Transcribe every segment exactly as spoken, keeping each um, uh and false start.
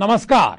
नमस्कार।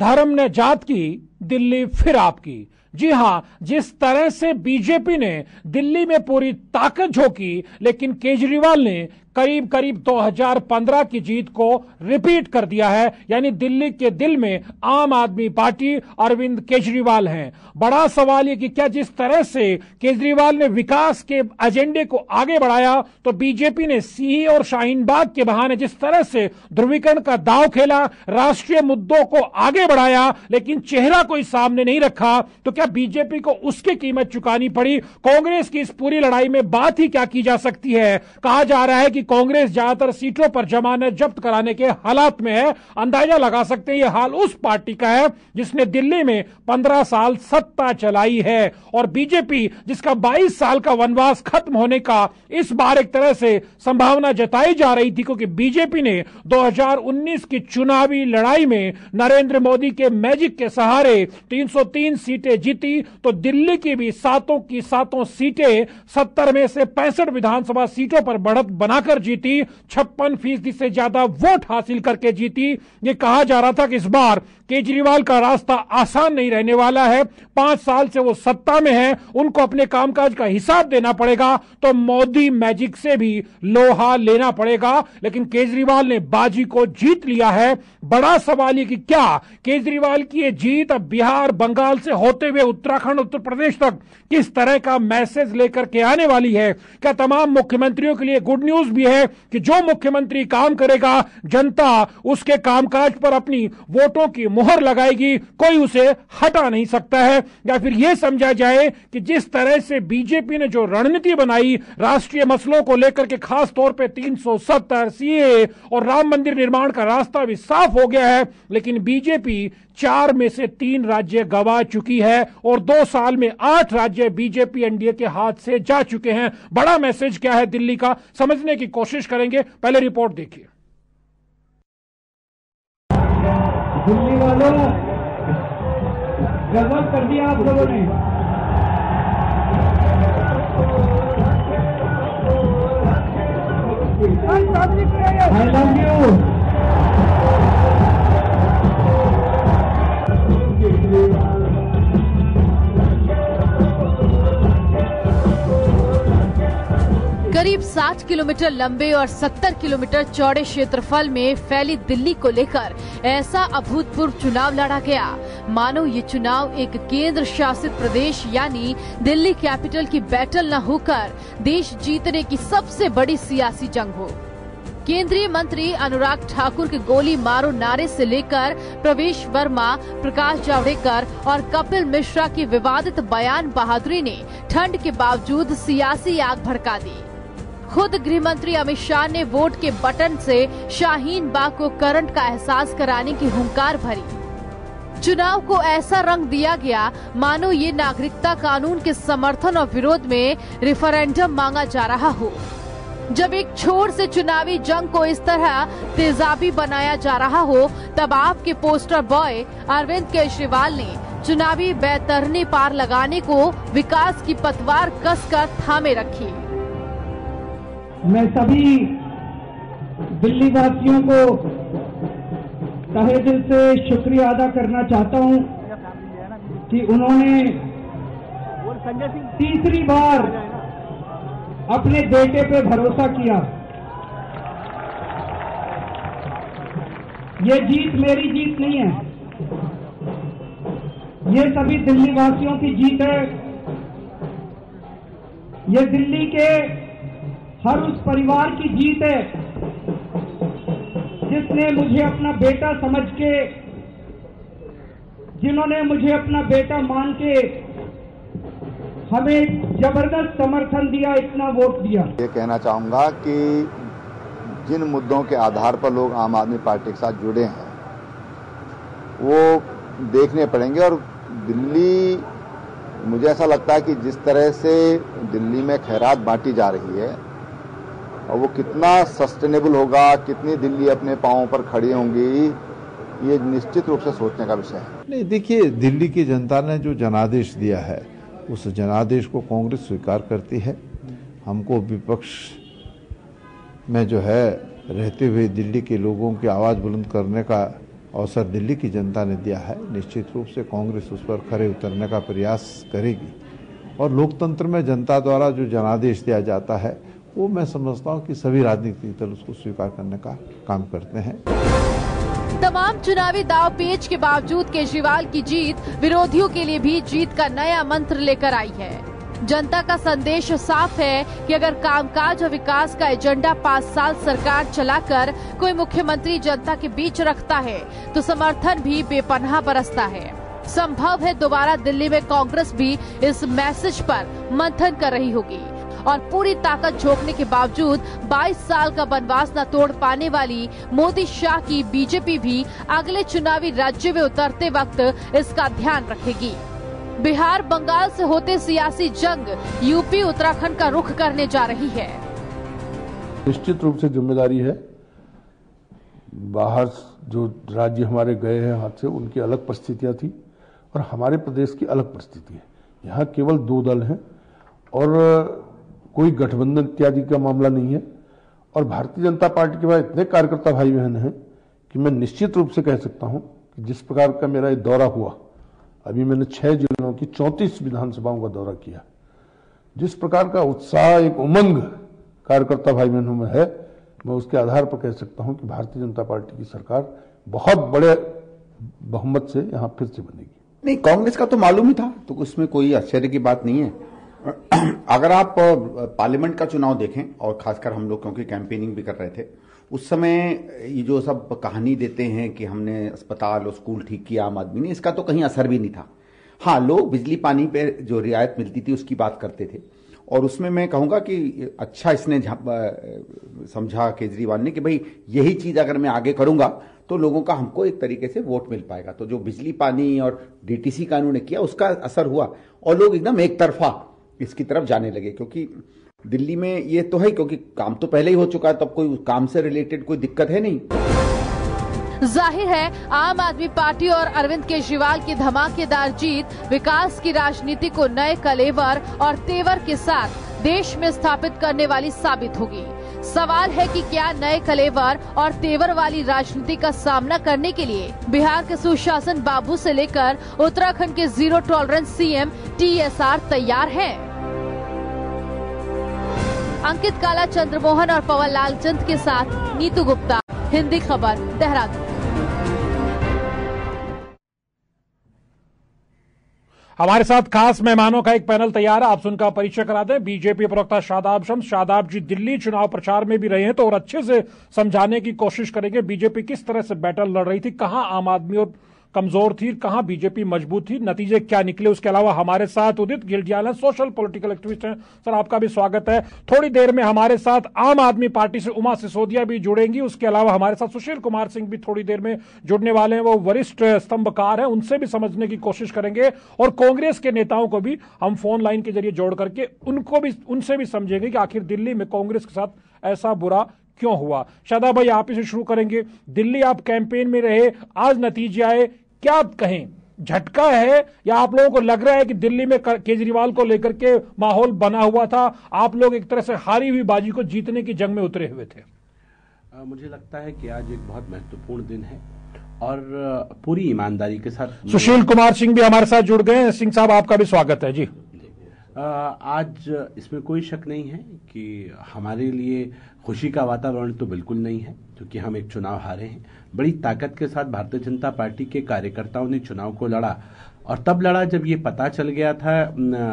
धर्म ने जात की, दिल्ली फिर आपकी। जी हां, जिस तरह से बीजेपी ने दिल्ली में पूरी ताकत झोंकी, लेकिन केजरीवाल ने करीब करीब दो हज़ार पंद्रह की जीत को रिपीट कर दिया है। यानी दिल्ली के दिल में आम आदमी पार्टी अरविंद केजरीवाल हैं। बड़ा सवाल यह कि क्या जिस तरह से केजरीवाल ने विकास के एजेंडे को आगे बढ़ाया, तो बीजेपी ने सीही और शाहीन बाग के बहाने जिस तरह से ध्रुवीकरण का दांव खेला, राष्ट्रीय मुद्दों को आगे बढ़ाया, लेकिन चेहरा कोई सामने नहीं रखा, तो क्या बीजेपी को उसकी कीमत चुकानी पड़ी? कांग्रेस की इस पूरी लड़ाई में बात ही क्या की जा सकती है? कहा जा रहा है कि कांग्रेस ज्यादातर सीटों पर जमानत जब्त कराने के हालात में है। अंदाजा लगा सकते हैं यह हाल उस पार्टी का है जिसने दिल्ली में पंद्रह साल सत्ता चलाई है, और बीजेपी जिसका बाईस साल का वनवास खत्म होने का इस बार एक तरह से संभावना जताई जा रही थी, क्योंकि बीजेपी ने दो हजार उन्नीस की चुनावी लड़ाई में नरेंद्र मोदी के मैजिक के सहारे तीन सौ तीन सीटें जीती, तो दिल्ली की भी सातों की सातों सीटें सत्तर में से पैंसठ विधानसभा सीटों पर बढ़त बनाकर जीती, छप्पन फीसदी से ज्यादा वोट हासिल करके जीती। यह कहा जा रहा था कि इस बार केजरीवाल का रास्ता आसान नहीं रहने वाला है, पांच साल से वो सत्ता में है, उनको अपने कामकाज का हिसाब देना पड़ेगा, तो मोदी मैजिक से भी लोहा लेना पड़ेगा। लेकिन केजरीवाल ने बाजी को जीत लिया है। बड़ा सवाल यह कि क्या केजरीवाल की यह जीत अब बिहार, बंगाल से होते हुए उत्तराखंड, उत्तर प्रदेश तक किस तरह का मैसेज लेकर के आने वाली है? क्या तमाम मुख्यमंत्रियों के लिए गुड न्यूज भी है कि जो मुख्यमंत्री काम करेगा, जनता उसके कामकाज पर अपनी वोटों की मुहर लगाएगी, कोई उसे हटा नहीं सकता है? या फिर यह समझा जाए कि जिस तरह से बीजेपी ने जो रणनीति बनाई राष्ट्रीय मसलों को लेकर के, खास तौर पे तीन सौ सत्तर, सी ए ए और राम मंदिर निर्माण का रास्ता भी साफ हो गया है, लेकिन बीजेपी चार में से तीन राज्य गवा चुकी है और दो साल में आठ राज्य बीजेपी एनडीए के हाथ से जा चुके हैं। बड़ा मैसेज क्या है दिल्ली का, समझने की कोशिश करेंगे। पहले रिपोर्ट देखिए। दिल्ली वालों, गजब कर दिया आप लोगों ने। I love you. करीब साठ किलोमीटर लंबे और सत्तर किलोमीटर चौड़े क्षेत्रफल में फैली दिल्ली को लेकर ऐसा अभूतपूर्व चुनाव लड़ा गया मानो ये चुनाव एक केंद्र शासित प्रदेश यानी दिल्ली कैपिटल की बैटल न होकर देश जीतने की सबसे बड़ी सियासी जंग हो। केंद्रीय मंत्री अनुराग ठाकुर के गोली मारो नारे से लेकर प्रवेश वर्मा, प्रकाश जावड़ेकर और कपिल मिश्रा की विवादित बयान बहादुरी ने ठंड के बावजूद सियासी आग भड़का दी। खुद गृह मंत्री अमित शाह ने वोट के बटन से शाहीन बाग को करंट का एहसास कराने की हुंकार भरी। चुनाव को ऐसा रंग दिया गया मानो ये नागरिकता कानून के समर्थन और विरोध में रेफरेंडम मांगा जा रहा हो। जब एक छोर से चुनावी जंग को इस तरह तेजाबी बनाया जा रहा हो, तब आपके पोस्टर बॉय अरविंद केजरीवाल ने चुनावी बैतरनी पार लगाने को विकास की पतवार कसकर थामे रखी। मैं सभी दिल्ली वासियों को तहे दिल से शुक्रिया अदा करना चाहता हूं कि उन्होंने तीसरी बार अपने बेटे पे भरोसा किया। ये जीत मेरी जीत नहीं है, ये सभी दिल्ली वासियों की जीत है। ये दिल्ली के हर उस परिवार की जीत है जिसने मुझे अपना बेटा समझ के, जिन्होंने मुझे अपना बेटा मान के हमें जबरदस्त समर्थन दिया, इतना वोट दिया। ये कहना चाहूँगा कि जिन मुद्दों के आधार पर लोग आम आदमी पार्टी के साथ जुड़े हैं वो देखने पड़ेंगे, और दिल्ली, मुझे ऐसा लगता है कि जिस तरह से दिल्ली में खैरात बांटी जा रही है, और वो कितना सस्टेनेबल होगा, कितनी दिल्ली अपने पांवों पर खड़ी होंगी, ये निश्चित रूप से सोचने का विषय है। नहीं, देखिए, दिल्ली की जनता ने जो जनादेश दिया है उस जनादेश को कांग्रेस स्वीकार करती है। हमको विपक्ष में जो है रहते हुए दिल्ली के लोगों की आवाज़ बुलंद करने का अवसर दिल्ली की जनता ने दिया है। निश्चित रूप से कांग्रेस उस पर खरे उतरने का प्रयास करेगी और लोकतंत्र में जनता द्वारा जो जनादेश दिया जाता है वो मैं समझता हूँ कि सभी राजनीतिक दल उसको स्वीकार करने का काम करते हैं। तमाम चुनावी दाव पेच के बावजूद केजरीवाल की जीत विरोधियों के लिए भी जीत का नया मंत्र लेकर आई है। जनता का संदेश साफ है कि अगर कामकाज और विकास का एजेंडा पाँच साल सरकार चलाकर कोई मुख्यमंत्री जनता के बीच रखता है तो समर्थन भी बेपनाह बरसता है। संभव है दोबारा दिल्ली में कांग्रेस भी इस मैसेज पर मंथन कर रही होगी और पूरी ताकत झोंकने के बावजूद बाईस साल का वनवास न तोड़ पाने वाली मोदी शाह की बीजेपी भी अगले चुनावी राज्य में उतरते वक्त इसका ध्यान रखेगी। बिहार बंगाल से होते सियासी जंग यूपी उत्तराखंड का रुख करने जा रही है। निश्चित रूप से जिम्मेदारी है, बाहर जो राज्य हमारे गए हैं हाथ से उनकी अलग परिस्थितियाँ थी और हमारे प्रदेश की अलग परिस्थिति है। यहाँ केवल दो दल है और कोई गठबंधन इत्यादि का मामला नहीं है और भारतीय जनता पार्टी के पास इतने कार्यकर्ता भाई बहन हैं कि मैं निश्चित रूप से कह सकता हूं कि जिस प्रकार का मेरा ये दौरा हुआ, अभी मैंने छह जिलों की चौंतीस विधानसभाओं का दौरा किया, जिस प्रकार का उत्साह एक उमंग कार्यकर्ता भाई बहनों में है, मैं उसके आधार पर कह सकता हूँ कि भारतीय जनता पार्टी की सरकार बहुत बड़े बहुमत से यहाँ फिर से बनेगी। नहीं, कांग्रेस का तो मालूम ही था, तो उसमें कोई आश्चर्य की बात नहीं है। अगर आप पार्लियामेंट का चुनाव देखें और खासकर हम लोग क्योंकि कैंपेनिंग भी कर रहे थे उस समय, ये जो सब कहानी देते हैं कि हमने अस्पताल और स्कूल ठीक किया आम आदमी ने, इसका तो कहीं असर भी नहीं था। हाँ, लोग बिजली पानी पे जो रियायत मिलती थी उसकी बात करते थे और उसमें मैं कहूँगा कि अच्छा इसने समझा केजरीवाल ने कि भाई यही चीज़ अगर मैं आगे करूँगा तो लोगों का हमको एक तरीके से वोट मिल पाएगा। तो जो बिजली पानी और डीटीसी कानून ने किया उसका असर हुआ और लोग एकदम एक तरफा इसकी तरफ जाने लगे, क्योंकि दिल्ली में ये तो है क्योंकि काम तो पहले ही हो चुका है, तब कोई काम से रिलेटेड कोई दिक्कत है नहीं। जाहिर है आम आदमी पार्टी और अरविंद केजरीवाल की धमाकेदार जीत विकास की राजनीति को नए कलेवर और तेवर के साथ देश में स्थापित करने वाली साबित होगी। सवाल है कि क्या नए कलेवर और तेवर वाली राजनीति का सामना करने के लिए बिहार के सुशासन बाबू से लेकर उत्तराखंड के जीरो टॉलरेंस सीएम टीएसआर तैयार हैं? अंकित काला, चंद्रमोहन और पवन लाल चंद के साथ नीतू गुप्ता, हिंदी खबर, देहरादून। हमारे साथ खास मेहमानों का एक पैनल तैयार है, आप सुनका परिचय करा दें। बीजेपी प्रवक्ता शादाब शम्स, शादाब जी दिल्ली चुनाव प्रचार में भी रहे हैं तो और अच्छे से समझाने की कोशिश करेंगे बीजेपी किस तरह से बैटल लड़ रही थी, कहां आम आदमी और कमजोर थी, कहां बीजेपी मजबूत थी, नतीजे क्या निकले। उसके अलावा हमारे साथ उदित गिलजियाल हैं, सोशल पॉलिटिकल एक्टिविस्ट हैं। सर, आपका भी स्वागत है। थोड़ी देर में हमारे साथ आम आदमी पार्टी से उमा सिसोदिया भी जुड़ेंगी। उसके अलावा हमारे साथ सुशील कुमार सिंह भी थोड़ी देर में जुड़ने वाले हैं, वो वरिष्ठ स्तंभकार हैं, उनसे भी समझने की कोशिश करेंगे और कांग्रेस के नेताओं को भी हम फोन लाइन के जरिए जोड़ करके उनको भी उनसे भी समझेंगे कि आखिर दिल्ली में कांग्रेस के साथ ऐसा बुरा क्यों हुआ। शादाब भाई, आप इसे शुरू करेंगे। दिल्ली आप कैंपेन में रहे, आज नतीजे आए, क्या आप कहें झटका है या आप लोगों को लग रहा है कि दिल्ली में केजरीवाल को लेकर के माहौल बना हुआ था, आप लोग एक तरह से हारी हुई बाजी को जीतने की जंग में उतरे हुए थे? आ, मुझे लगता है कि आज एक बहुत महत्वपूर्ण दिन है और पूरी ईमानदारी के साथ। सुशील कुमार सिंह भी हमारे साथ जुड़ गए। सिंह साहब, आपका भी स्वागत है जी। आज इसमें कोई शक नहीं है कि हमारे लिए खुशी का वातावरण तो बिल्कुल नहीं है, क्योंकि हम एक चुनाव हारे हैं। बड़ी ताकत के साथ भारतीय जनता पार्टी के कार्यकर्ताओं ने चुनाव को लड़ा और तब लड़ा जब ये पता चल गया था,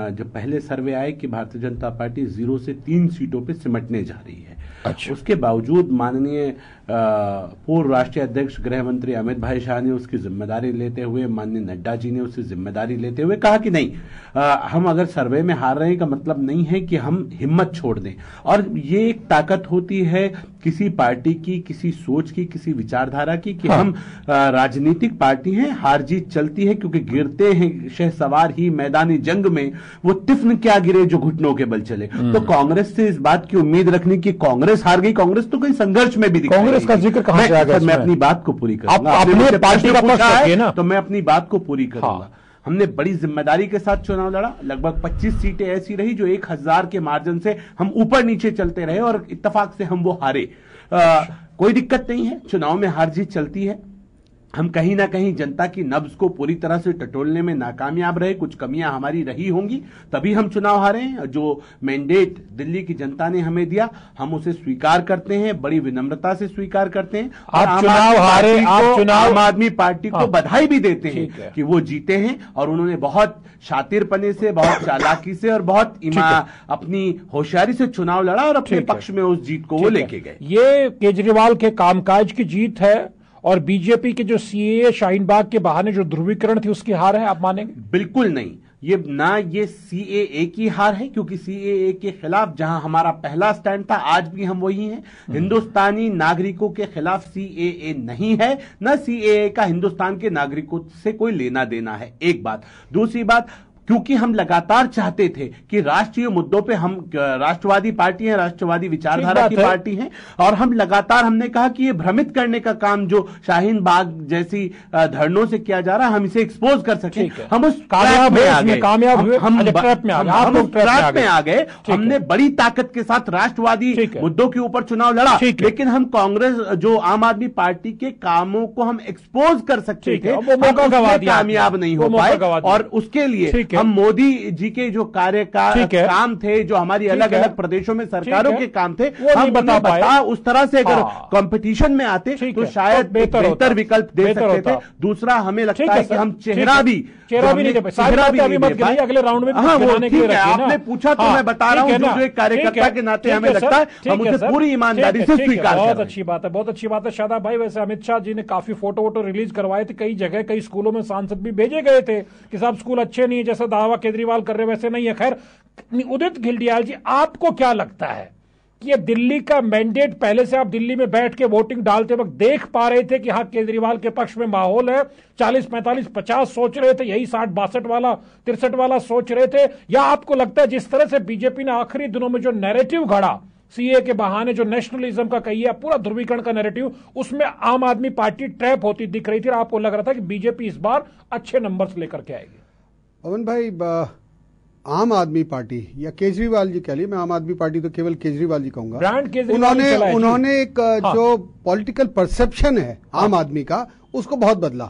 जब पहले सर्वे आए कि भारतीय जनता पार्टी जीरो से तीन सीटों पे सिमटने जा रही है। अच्छा। उसके बावजूद माननीय पूर्व राष्ट्रीय अध्यक्ष गृह मंत्री अमित भाई शाह ने उसकी जिम्मेदारी लेते हुए, माननीय नड्डा जी ने उसकी जिम्मेदारी लेते हुए कहा कि नहीं, आ, हम अगर सर्वे में हार रहे हैं का मतलब नहीं है कि हम हिम्मत छोड़ दें। और ये एक ताकत होती है किसी पार्टी की, किसी सोच की, किसी विचारधारा की कि हाँ। हम आ, राजनीतिक पार्टी है, हार जीत चलती है, क्योंकि गिरते हैं शहसवार ही मैदानी जंग में, वो तिफ्न क्या गिरे जो घुटनों के बल चले। तो कांग्रेस से इस बात की उम्मीद रखनी कि कांग्रेस हार गई, कांग्रेस तो कहीं संघर्ष में भी दिख रही है। इसका जिक्र कहां से आ गया? मैं अपनी बात को पूरी करूंगा। आप, आपने पार्टी का पूछा है तो मैं अपनी बात को पूरी करूंगा। हमने बड़ी जिम्मेदारी के साथ चुनाव लड़ा, लगभग पच्चीस सीटें ऐसी रही जो एक हजार के मार्जिन से हम ऊपर नीचे चलते रहे और इत्तफाक से हम वो हारे। आ, कोई दिक्कत नहीं है, चुनाव में हार जीत चलती है। हम कहीं ना कहीं जनता की नब्ज को पूरी तरह से टटोलने में नाकामयाब रहे। कुछ कमियां हमारी रही होंगी, तभी हम चुनाव हारे हैं। जो मैंडेट दिल्ली की जनता ने हमें दिया, हम उसे स्वीकार करते हैं, बड़ी विनम्रता से स्वीकार करते हैं। आप चुनाव हारे, आप चुनाव आम आदमी पार्टी को बधाई भी देते हैं कि वो जीते हैं और उन्होंने बहुत शातिरपने से, बहुत चालाकी से और बहुत ईमान अपनी होशियारी से चुनाव लड़ा और अपने पक्ष में उस जीत को वो लेके गए। ये केजरीवाल के कामकाज की जीत है और बीजेपी के जो सीएए शाहीन बाग के बहाने जो ध्रुवीकरण थी उसकी हार है, आप मानेंगे? बिल्कुल नहीं। ये ना ये सीएए की हार है, क्योंकि सीएए के खिलाफ जहां हमारा पहला स्टैंड था, आज भी हम वही हैं। हिंदुस्तानी नागरिकों के खिलाफ सीएए नहीं है, ना सीएए का हिंदुस्तान के नागरिकों से कोई लेना देना है। एक बात। दूसरी बात, क्योंकि हम लगातार चाहते थे कि राष्ट्रीय मुद्दों पे, हम राष्ट्रवादी पार्टी है, राष्ट्रवादी विचारधारा की पार्टी है और हम लगातार हमने कहा कि ये भ्रमित करने का काम जो शाहीन बाग जैसी धरनों से किया जा रहा है, हम इसे एक्सपोज कर सकें। हम उस ट्रैप में आ गए, हम ट्रैप में आ गए। हमने बड़ी ताकत के साथ राष्ट्रवादी मुद्दों के ऊपर चुनाव लड़ा, लेकिन हम कांग्रेस जो आम आदमी पार्टी के कामों को हम एक्सपोज कर सकते थे, कामयाब नहीं हो पाए। और उसके लिए हम मोदी जी के जो कार्य का काम थे, जो हमारी अलग अलग प्रदेशों में सरकारों के काम थे, हम बता पाए। उस तरह से अगर कंपटीशन में आते तो शायद बेहतर विकल्प दे सकते थे। दूसरा, हमें लगता है कि हम चेहरा भी चेहरा भी नहीं दे पाए अगले राउंड में। हाँ, ठीक है, आपने पूछा तो मैं बता रहा हूँ, जो एक कार्यकर्ता के नाते हमें लगता है हम उसे पूरी ईमानदारी से स्वीकार। बहुत अच्छी बात है, बहुत अच्छी बात है शादाब भाई। वैसे अमित शाह जी ने काफी फोटो वोटो रिलीज करवाए थे, कई जगह कई स्कूलों में सांसद भी भेजे गए थे कि साहब स्कूल अच्छे नहीं है, जैसा दावा केजरीवाल कर रहे वैसे नहीं है। खैर, उदित खिल्डियाल जी, आपको क्या लगता है कि ये दिल्ली का मैंडेट, पहले से आप दिल्ली में बैठ के वोटिंग डालते वक्त देख पा रहे थे कि हाँ केजरीवाल के पक्ष में माहौल है, चालीस पैंतालीस पचास सोच रहे थे, यही साठ बासठ वाला तिरसठ वाला सोच रहे थे, या आपको लगता है जिस तरह से बीजेपी ने आखिरी दिनों में जो नैरेटिव गढ़ा सीए के बहाने, जो नेशनलिज्म का कही है, पूरा ध्रुवीकरण का नैरेटिव, उसमें आम आदमी पार्टी ट्रैप होती दिख रही थी, आपको लग रहा था कि बीजेपी इस बार अच्छे नंबर्स लेकर के आएगी? पवन भाई, आम आदमी पार्टी या केजरीवाल जी कह लिए, मैं आम आदमी पार्टी तो केवल केजरीवाल जी कहूंगा, ब्रांड केजरीवाल उन्होंने उन्होंने एक हाँ। जो पॉलिटिकल परसेप्शन है आम हाँ। आदमी का, उसको बहुत बदला।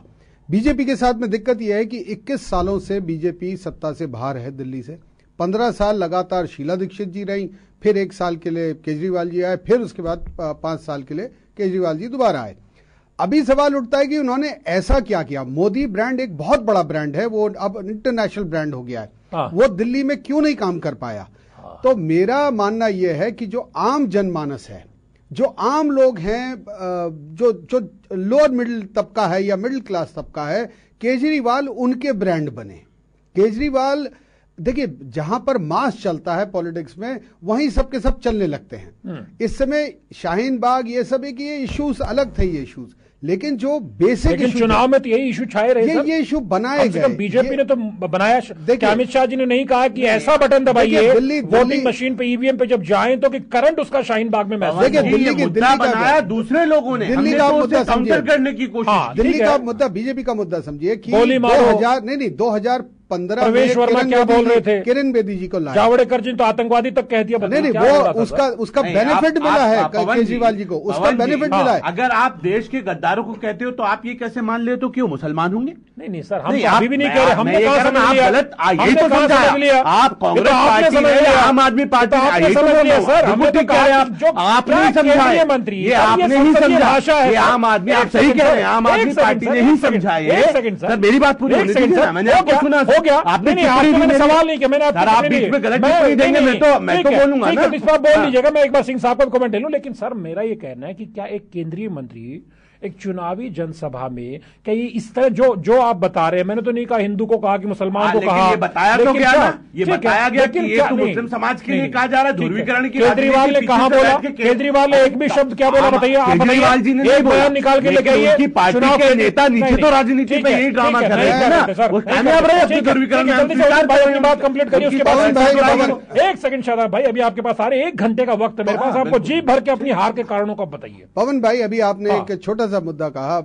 बीजेपी के साथ में दिक्कत यह है कि इक्कीस सालों से बीजेपी सत्ता से बाहर है दिल्ली से। पंद्रह साल लगातार शीला दीक्षित जी रही, फिर एक साल के लिए केजरीवाल जी आए, फिर उसके बाद पांच साल के लिए केजरीवाल जी दोबारा आए। अभी सवाल उठता है कि उन्होंने ऐसा क्या किया? मोदी ब्रांड एक बहुत बड़ा ब्रांड है, वो अब इंटरनेशनल ब्रांड हो गया है, हाँ। वो दिल्ली में क्यों नहीं काम कर पाया? हाँ। तो मेरा मानना यह है कि जो आम जनमानस है, जो आम लोग हैं, जो जो लोअर मिडिल तबका है या मिडिल क्लास तबका है, केजरीवाल उनके ब्रांड बने। केजरीवाल, देखिए, जहां पर मास चलता है पॉलिटिक्स में, वहीं सबके सब चलने लगते हैं। इस समय शाहीन बाग ये सब, एक ये इश्यूज अलग थे, ये इश्यूज, लेकिन जो बेसिक लेकिन चुनाव में तो यही इशू छाए रहे, ये ये इशू बनाए गए। बीजेपी ने तो बनाया, देखिए अमित शाह जी ने नहीं कहा कि ऐसा बटन दबाइए वोटिंग मशीन पे, ईवीएम पे जब जाए तो कि करंट उसका शाहीन बाग में मैसेज। देखिए दिल्ली की मुद्दा बनाया दूसरे लोगों ने, दिल्ली का मुद्दा काउंटर करने की कोशिश। दिल्ली का मुद्दा, बीजेपी का मुद्दा समझिए कि दो हजार नहीं नहीं दो हजार पंद्रह, प्रवेश वर्मा क्या बोल रहे थे, किरण बेदी जी को लाया, जावड़ेकर जी तो आतंकवादी तक कह दिया। नहीं नहीं, वो उसका उसका बेनिफिट मिला है केजरीवाल जी को, उसका बेनिफिट मिला है। अगर आप देश के गद्दारों को कहते हो तो आप ये कैसे मान लेते हो कि वो मुसलमान होंगे? नहीं नहीं सर, हम अभी भी नहीं कह रहे, हमने गलत यही तो समझा। आप कांग्रेस पार्टी है, आम आदमी पार्टी है, आम आदमी, आप सही कह रहे हैं, आम आदमी पार्टी ने ही समझाए। सर मेरी बात पूरी होने दीजिए, मैंने आपको सुना हो गया, आपने मैंने सवाल नहीं किया, मैंने आप बीच में गलत नहीं देंगे, मैं तो मैं तो बोलूंगा ना, इस बार बोल लीजिएगा, मैं एक बार सिंह साहब को कमेंट ले लूं। लेकिन सर मेरा ये कहना है कि क्या एक केंद्रीय मंत्री एक चुनावी जनसभा में कहीं इस तरह जो जो आप बता रहे हैं, मैंने तो नहीं कहा हिंदू को कहा कि मुसलमान को कहा, ये बताया तो गया ना, ये बताया गया कि ये तो मुस्लिम समाज के लिए कहा जा रहा है, ध्रुवीकरण की। केजरीवाल ने कहा बोला, केजरीवाल ने एक भी शब्द क्या बोला बताइए आप? केजरीवाल जी ने बयान निकाल के लेके आइए कि पार्टी के नेता नीचे तो राजनीति में यही ड्रामा कर रहे हैं ना, वो कामयाब रहे ध्रुवीकरण। बात कंप्लीट करिए उसके बाद। एक सेकंड शादाब भाई, अभी आपके पास सारे एक घंटे का वक्त मेरे पास, आपको जी भर के अपनी हार के कारणों को बताइए। पवन भाई, अभी आपने एक छोटा सा मुद्दा कहा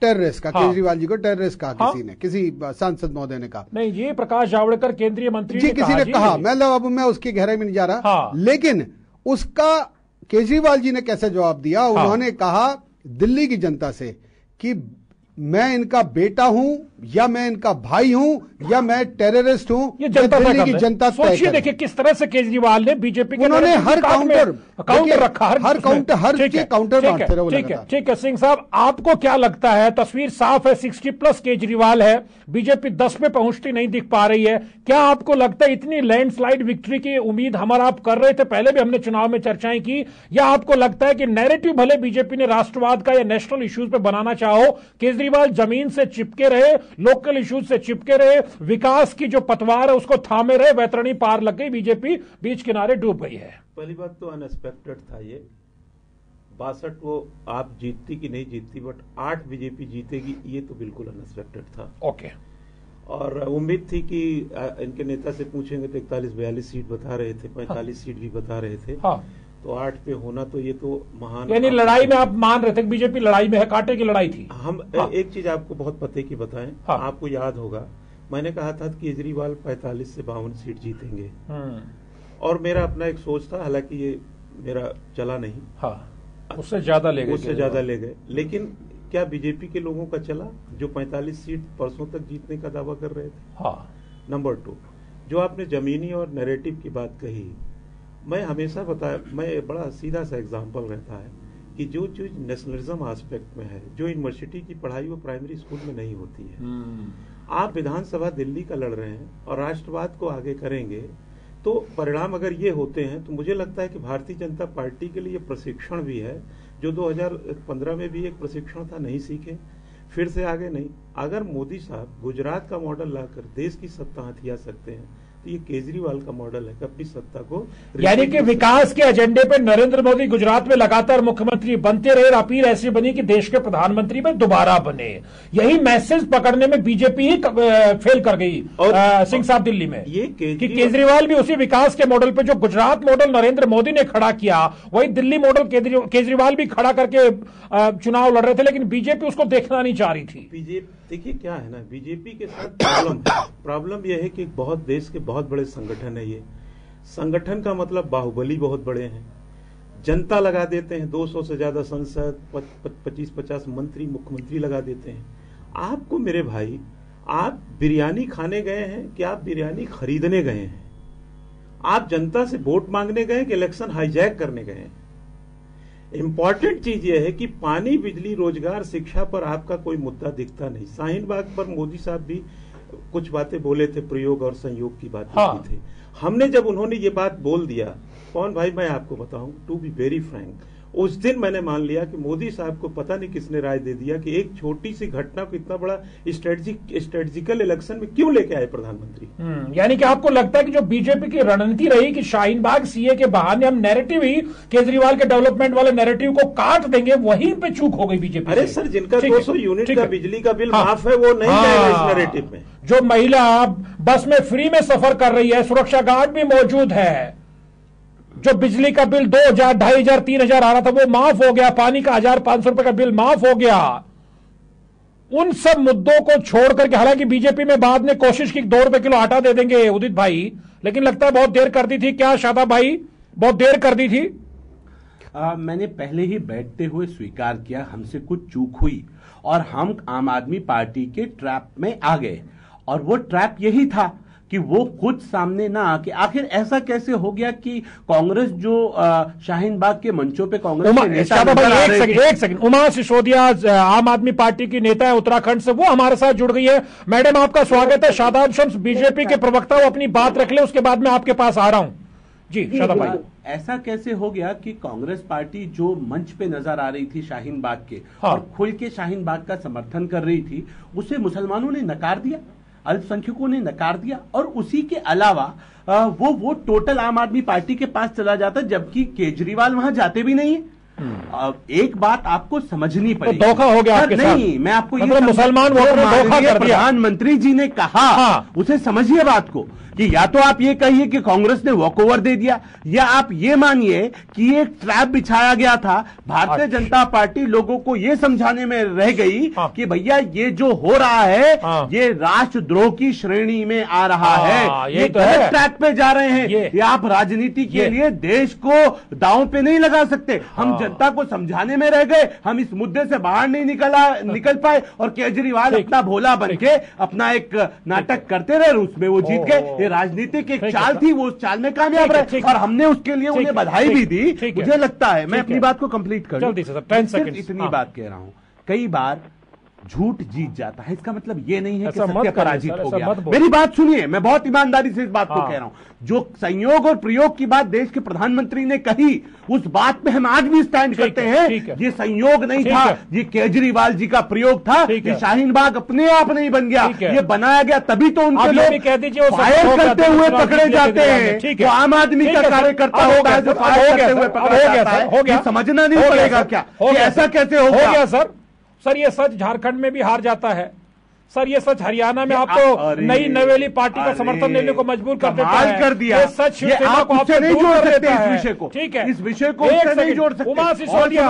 टेररिस्ट का, हाँ। केजरीवाल जी को टेररिस्ट कहा, हाँ। किसी ने, किसी सांसद महोदय ने कहा, नहीं ये प्रकाश जावड़ेकर केंद्रीय मंत्री जी ने किसी ने कहा, मतलब अब मैं उसकी गहराई में नहीं जा रहा, हाँ। लेकिन उसका केजरीवाल जी ने कैसे जवाब दिया? हाँ। उन्होंने कहा दिल्ली की जनता से कि मैं इनका बेटा हूं या मैं इनका भाई हूं या मैं टेररिस्ट हूं, ये जनता दिल्ली की जनता सोचिए। देखिए किस तरह से केजरीवाल ने बीजेपी के उन्होंने हर काउंटर काउंटर रखा, हर काउंटर हर काउंटर मारते रहे। ठीक है ठीक है सिंह साहब, आपको क्या लगता है, तस्वीर साफ है सिक्सटी प्लस केजरीवाल है, बीजेपी दस पे पहुंचती नहीं दिख पा रही है, क्या आपको लगता है इतनी लैंडस्लाइड विक्ट्री की उम्मीद हमारा आप कर रहे थे, पहले भी हमने चुनाव में चर्चाएं की, या आपको लगता है कि नैरेटिव भले बीजेपी ने राष्ट्रवाद का या नेशनल इश्यूज पे बनाना चाहो, केजरीवाल जमीन से चिपके रहे, लोकल इश्यूज से चिपके रहे, विकास की जो पतवार है उसको थामे रहे, वैतरणी पार लग गई, बीजेपी बीच किनारे डूब गई है। पहली बात तो अनएक्सपेक्टेड था ये बासठ, वो आप जीतती कि नहीं जीतती बट आठ बीजेपी जीतेगी ये तो बिल्कुल अनएक्सपेक्टेड था। Okay okay. और उम्मीद थी कि इनके नेता से पूछेंगे तो इकतालीस बयालीस सीट बता रहे थे, पैंतालीस सीट भी बता रहे थे, हाँ। तो आठ पे होना तो ये तो महान, यानी लड़ाई में आप मान रहे थे कि बीजेपी लड़ाई में है, कांटे की लड़ाई थी हम, हाँ। एक चीज आपको बहुत पते की बताएं, हाँ। आपको याद होगा मैंने कहा था केजरीवाल पैंतालीस से बावन सीट जीतेंगे, और मेरा अपना एक सोच था, हालांकि ये मेरा चला नहीं, उससे ज्यादा ले गए, उससे ज्यादा ले गए, लेकिन क्या बीजेपी के लोगों का चला जो पैंतालीस सीट परसों तक जीतने का दावा कर रहे थे। हाँ। नंबर टू, जो आपने जमीनी और नैरेटिव की बात कही, मैं हमेशा बताया, मैं बड़ा सीधा सा एग्जांपल रहता है कि जो चीज नेशनलिज्म आस्पेक्ट में है, जो यूनिवर्सिटी की पढ़ाई वो प्राइमरी स्कूल में नहीं होती है, आप विधानसभा दिल्ली का लड़ रहे हैं और राष्ट्रवाद को आगे करेंगे तो परिणाम अगर ये होते हैं तो मुझे लगता है कि भारतीय जनता पार्टी के लिए प्रशिक्षण भी है, जो दो हज़ार पंद्रह में भी एक प्रशिक्षण था, नहीं सीखे फिर से आगे नहीं। अगर मोदी साहब गुजरात का मॉडल लाकर देश की सत्ता हथिया सकते हैं तो ये केजरीवाल का मॉडल है कि अपनी सत्ता को, यानी कि विकास के एजेंडे पर नरेंद्र मोदी गुजरात में लगातार मुख्यमंत्री बनते रहे, अपील ऐसी बनी कि देश के प्रधानमंत्री में दोबारा बने, यही मैसेज पकड़ने में बीजेपी ही फेल कर गई। और सिंह साहब दिल्ली में ये केजरीवाल भी उसी विकास के मॉडल पर जो गुजरात मॉडल नरेंद्र मोदी ने खड़ा किया, वही दिल्ली मॉडल केजरीवाल भी खड़ा करके चुनाव लड़ रहे थे, लेकिन बीजेपी उसको देखना नहीं चाह रही थी। बीजेपी देखिए क्या है ना, बीजेपी के साथ प्रॉब्लम प्रॉब्लम यह है कि बहुत देश के बहुत बड़े संगठन है, ये संगठन का मतलब बाहुबली बहुत बड़े हैं, जनता लगा देते हैं, दो सौ से ज्यादा संसद, पच्चीस पचास मंत्री मुख्यमंत्री लगा देते हैं। आपको मेरे भाई, आप बिरयानी खाने गए हैं कि आप बिरयानी खरीदने गए हैं, आप जनता से वोट मांगने गए कि इलेक्शन हाईजैक करने गए हैं। इम्पॉर्टेंट चीज यह है कि पानी, बिजली, रोजगार, शिक्षा पर आपका कोई मुद्दा दिखता नहीं। शाहीन बाग पर मोदी साहब भी कुछ बातें बोले थे, प्रयोग और संयोग की बातें हाँ। की थी। हमने जब उन्होंने ये बात बोल दिया, कौन भाई मैं आपको बताऊं, टू बी वेरी फ्रैंक, उस दिन मैंने मान लिया कि मोदी साहब को पता नहीं किसने राय दे दिया कि एक छोटी सी घटना को इतना बड़ा स्ट्रेटजिक स्ट्रेटजिकल इलेक्शन में क्यों लेके आए प्रधानमंत्री। यानी कि आपको लगता है कि जो बीजेपी की रणनीति रही कि शाहीन बाग सीए के बहाने हम नैरेटिव ही केजरीवाल के डेवलपमेंट वाले नैरेटिव को काट देंगे, वहीं पे चूक हो गई बीजेपी। अरे सर, जिनका दो सौ यूनिट का बिजली का बिल माफ है वो नहीं जाएगा इस नैरेटिव में। जो महिला बस में फ्री में सफर कर रही है, सुरक्षा गार्ड भी मौजूद है, जो बिजली का बिल दो हजार ढाई हजार तीन हजार आ रहा था वो माफ हो गया, पानी का हजार पांच सौ रुपए का बिल माफ हो गया, उन सब मुद्दों को छोड़ करके। हालांकि बीजेपी में बाद में कोशिश की दो रुपए किलो आटा दे देंगे उदित भाई, लेकिन लगता है बहुत देर कर दी थी। क्या शादाब भाई, बहुत देर कर दी थी? आ, मैंने पहले ही बैठते हुए स्वीकार किया हमसे कुछ चूक हुई और हम आम आदमी पार्टी के ट्रैप में आ गए, और वो ट्रैप यही था कि वो खुद सामने ना आके। आखिर ऐसा कैसे हो गया कि कांग्रेस जो शाहीन बाग के मंचों पे कांग्रेस के नेता एक सेकंड एक सेकंड उमा सिसोदिया आम आदमी पार्टी की नेता है उत्तराखंड से, वो हमारे साथ जुड़ गई है। मैडम आपका स्वागत है। शादाब शम्स बीजेपी के प्रवक्ता, वो अपनी बात रख ले, उसके बाद मैं आपके पास आ रहा हूँ जी। शादाब भाई, ऐसा कैसे हो गया कि कांग्रेस पार्टी जो मंच पे नजर आ रही थी शाहीन बाग के और खुल के शाहीन बाग का समर्थन कर रही थी, उसे मुसलमानों ने नकार दिया, अल्पसंख्यकों ने नकार दिया, और उसी के अलावा वो वो टोटल आम आदमी पार्टी के पास चला जाता, जबकि केजरीवाल वहां जाते भी नहीं है। एक बात आपको समझनी पड़ेगी, तो धोखा हो गया आपके साथ। नहीं, मैं आपको ये मुसलमान प्रधानमंत्री जी ने कहा, हाँ। उसे समझिए बात को कि या तो आप ये कहिए कि कांग्रेस ने वॉकओवर दे दिया, या आप ये मानिए कि एक ट्रैप बिछाया गया था। भारतीय जनता पार्टी लोगों को ये समझाने में रह गई हाँ। कि भैया ये जो हो रहा है हाँ। ये राष्ट्रद्रोह की श्रेणी में आ रहा हाँ। है, ये गलत ट्रैक पे जा रहे हैं, आप राजनीति के लिए देश को दांव पे नहीं लगा सकते। हम जनता को समझाने में रह गए, हम इस मुद्दे से बाहर नहीं निकला निकल पाए और केजरीवाल अपना भोला बनके अपना एक नाटक करते रहे, उसमें वो जीत गए। ये राजनीतिक एक चाल थी, वो उस चाल में कामयाब रहे और हमने उसके लिए उन्हें बधाई भी दी। मुझे लगता है, मैं अपनी बात को कंप्लीट कर लूं, इतनी बात कह रहा हूं, कई बार झूठ जीत जाता है, इसका मतलब ये नहीं है कि सत्य पराजित हो गया। मेरी बात सुनिए, मैं बहुत ईमानदारी से इस बात को कह रहा हूं। जो संयोग और प्रयोग की बात देश के प्रधानमंत्री ने कही, उस बात पे हम आज भी स्टैंड करते हैं। ये संयोग नहीं था, ये केजरीवाल जी का प्रयोग था। ये शाहीन बाग अपने आप नहीं बन गया, ये बनाया गया, तभी तो उनको लोग फायर करते हुए पकड़े जाते हैं। वो आम आदमी का कार्यकर्ता होता है जो फायर करते हुए पकड़ा जाता है। समझना नहीं पड़ेगा क्या ऐसा कैसे हो गया? सर सर ये सच झारखंड में भी हार जाता है, सर ये सच हरियाणा में आपको नई नवेली पार्टी का समर्थन लेने को मजबूर कर देता है, कर दिया। ये सच शिवसेना को आपसे नहीं जोड़ सकते इस विषय को, ठीक है, इस विषय को नहीं जोड़ सकते। उमा सिसोदिया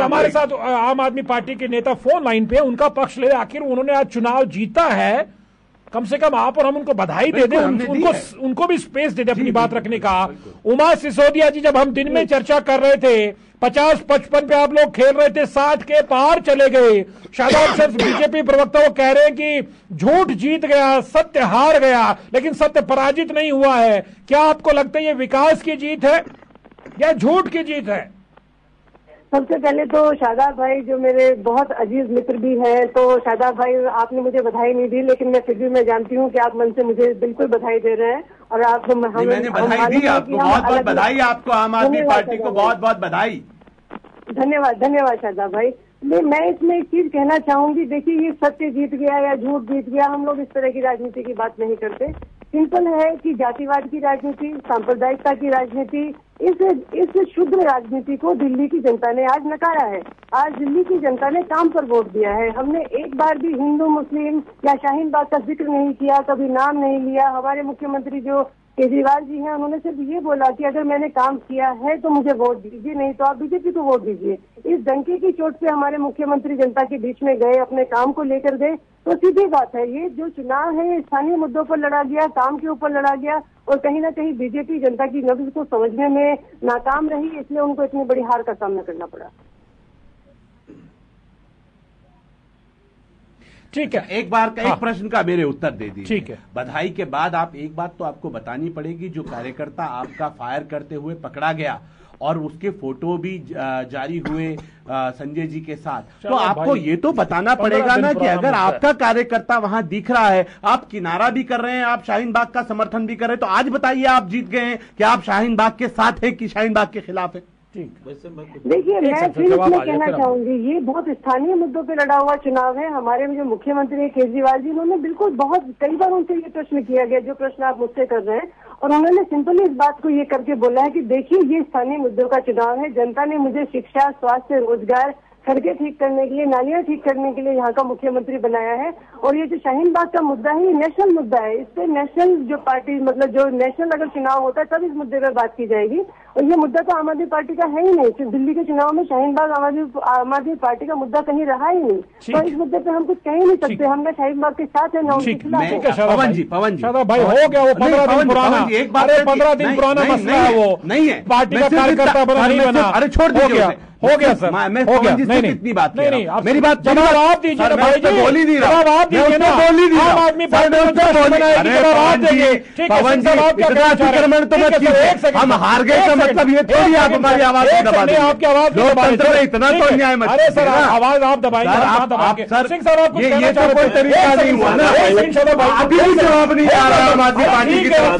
हमारे साथ आम आदमी पार्टी के नेता फोन लाइन पे, उनका पक्ष ले, आखिर उन्होंने आज चुनाव जीता है, कम से कम आप और हम उनको बधाई दे दें, उनको उनको भी स्पेस दे दें अपनी बात रखने का। उमा सिसोदिया जी, जब हम दिन में चर्चा कर रहे थे, पचास पचपन पे आप लोग खेल रहे थे, साठ के पार चले गए। शादाब शम्स बीजेपी प्रवक्ता वो कह रहे हैं कि झूठ जीत गया, सत्य हार गया, लेकिन सत्य पराजित नहीं हुआ है। क्या आपको लगता है ये विकास की जीत है या झूठ की जीत है? सबसे पहले तो शादाब भाई जो मेरे बहुत अजीज मित्र भी हैं, तो शादाब भाई आपने मुझे बधाई नहीं दी, लेकिन मैं फिर भी मैं जानती हूँ कि आप मन से मुझे बिल्कुल बधाई दे रहे हैं और आप हम, मैंने बधाई दी आपको, बहुत बहुत बधाई आपको, आम आदमी पार्टी को बहुत बहुत बधाई। धन्यवाद, धन्यवाद शादाब भाई। मैं इसमें एक चीज कहना चाहूंगी, देखिए ये सत्य जीत गया या झूठ जीत गया, हम लोग इस तरह की राजनीति की बात नहीं करते। सिंपल है कि जातिवाद की राजनीति, सांप्रदायिकता की राजनीति, इस इस शुद्ध राजनीति को दिल्ली की जनता ने आज नकारा है। आज दिल्ली की जनता ने काम पर वोट दिया है। हमने एक बार भी हिंदू मुस्लिम या शाहीन बाग का जिक्र नहीं किया, कभी नाम नहीं लिया। हमारे मुख्यमंत्री जो केजरीवाल जी हैं, उन्होंने सिर्फ ये बोला कि अगर मैंने काम किया है तो मुझे वोट दीजिए, नहीं तो आप बीजेपी को वोट दीजिए। इस डंके की चोट पे हमारे मुख्यमंत्री जनता के बीच में गए, अपने काम को लेकर गए। तो सीधी बात है, ये जो चुनाव है स्थानीय मुद्दों पर लड़ा गया, काम के ऊपर लड़ा गया और कहीं ना कहीं बीजेपी जनता की नब्ज को समझने में नाकाम रही, इसलिए उनको इतनी बड़ी हार का सामना करना पड़ा। ठीक है, एक बार का हाँ। एक प्रश्न का मेरे उत्तर दे दीजिए। ठीक है, बधाई के बाद आप एक बात तो आपको बतानी पड़ेगी, जो कार्यकर्ता आपका फायर करते हुए पकड़ा गया और उसके फोटो भी जारी हुए संजय जी के साथ, तो आपको ये तो बताना पड़ेगा ना कि अगर आपका कार्यकर्ता वहां दिख रहा है, आप किनारा भी कर रहे हैं, आप शाहीन बाग का समर्थन भी कर रहे हैं, तो आज बताइए आप जीत गए हैं कि आप शाहीन बाग के साथ हैं कि शाहीन बाग के खिलाफ है। देखिए, मैं फिर इसमें कहना चाहूंगी, ये बहुत स्थानीय मुद्दों पे लड़ा हुआ चुनाव है। हमारे जो मुख्यमंत्री है केजरीवाल जी, उन्होंने बिल्कुल बहुत कई बार उनसे ये प्रश्न किया गया जो प्रश्न आप मुझसे कर रहे हैं, और उन्होंने सिंपली इस बात को ये करके बोला है कि देखिए ये स्थानीय मुद्दों का चुनाव है, जनता ने मुझे शिक्षा, स्वास्थ्य, रोजगार, सड़कें ठीक करने के लिए, नालियां ठीक करने के लिए यहाँ का मुख्यमंत्री बनाया है। और ये जो शाहीन बाग का मुद्दा है, ये नेशनल मुद्दा है, इस पर नेशनल जो पार्टी मतलब जो नेशनल अगर चुनाव होता है तब इस मुद्दे पर बात की जाएगी, और ये मुद्दा तो आम आदमी पार्टी का है ही नहीं। दिल्ली के चुनाव में शाहीन बाग आम आदमी आम आदमी पार्टी का मुद्दा कहीं रहा ही नहीं, तो इस मुद्दे पर हम कुछ कह ही नहीं सकते। हम ना शाहीन बाग के साथ है ना उनके खिलाफ। पवन जी, पवन जी भाई हो गया वो पंद्रह दिन पुराना, एक बार पंद्रह दिन पुराना मसला है, वो नहीं है पार्टी का कार्यकर्ता बना नहीं बना। अरे छोड़ दीजिए, हो गया सर, मैं हो गया, नहीं नहीं इतनी बात नहीं नहीं मेरी बात जवाब आप दीजिए ना भाई, बोल ही नहीं रहा, जवाब आप दीजिए ना, बोल ही नहीं रहा, आम आदमी पार्टी बनाएगी। पवन जी, इतना अतिक्रमण तो मत कीजिए, हम हार गए का मतलब ये थोड़ी आप हमारी आवाज दबा देंगे, आपकी आवाज लोकतंत्र में इतना तो न्याय मत। अरे सर, आवाज आप दबाएंगे सिंह साहब, ये तो कोई तरीका नहीं हुआ ना, अभी भी जवाब नहीं आ रहा आम आदमी पार्टी की तरफ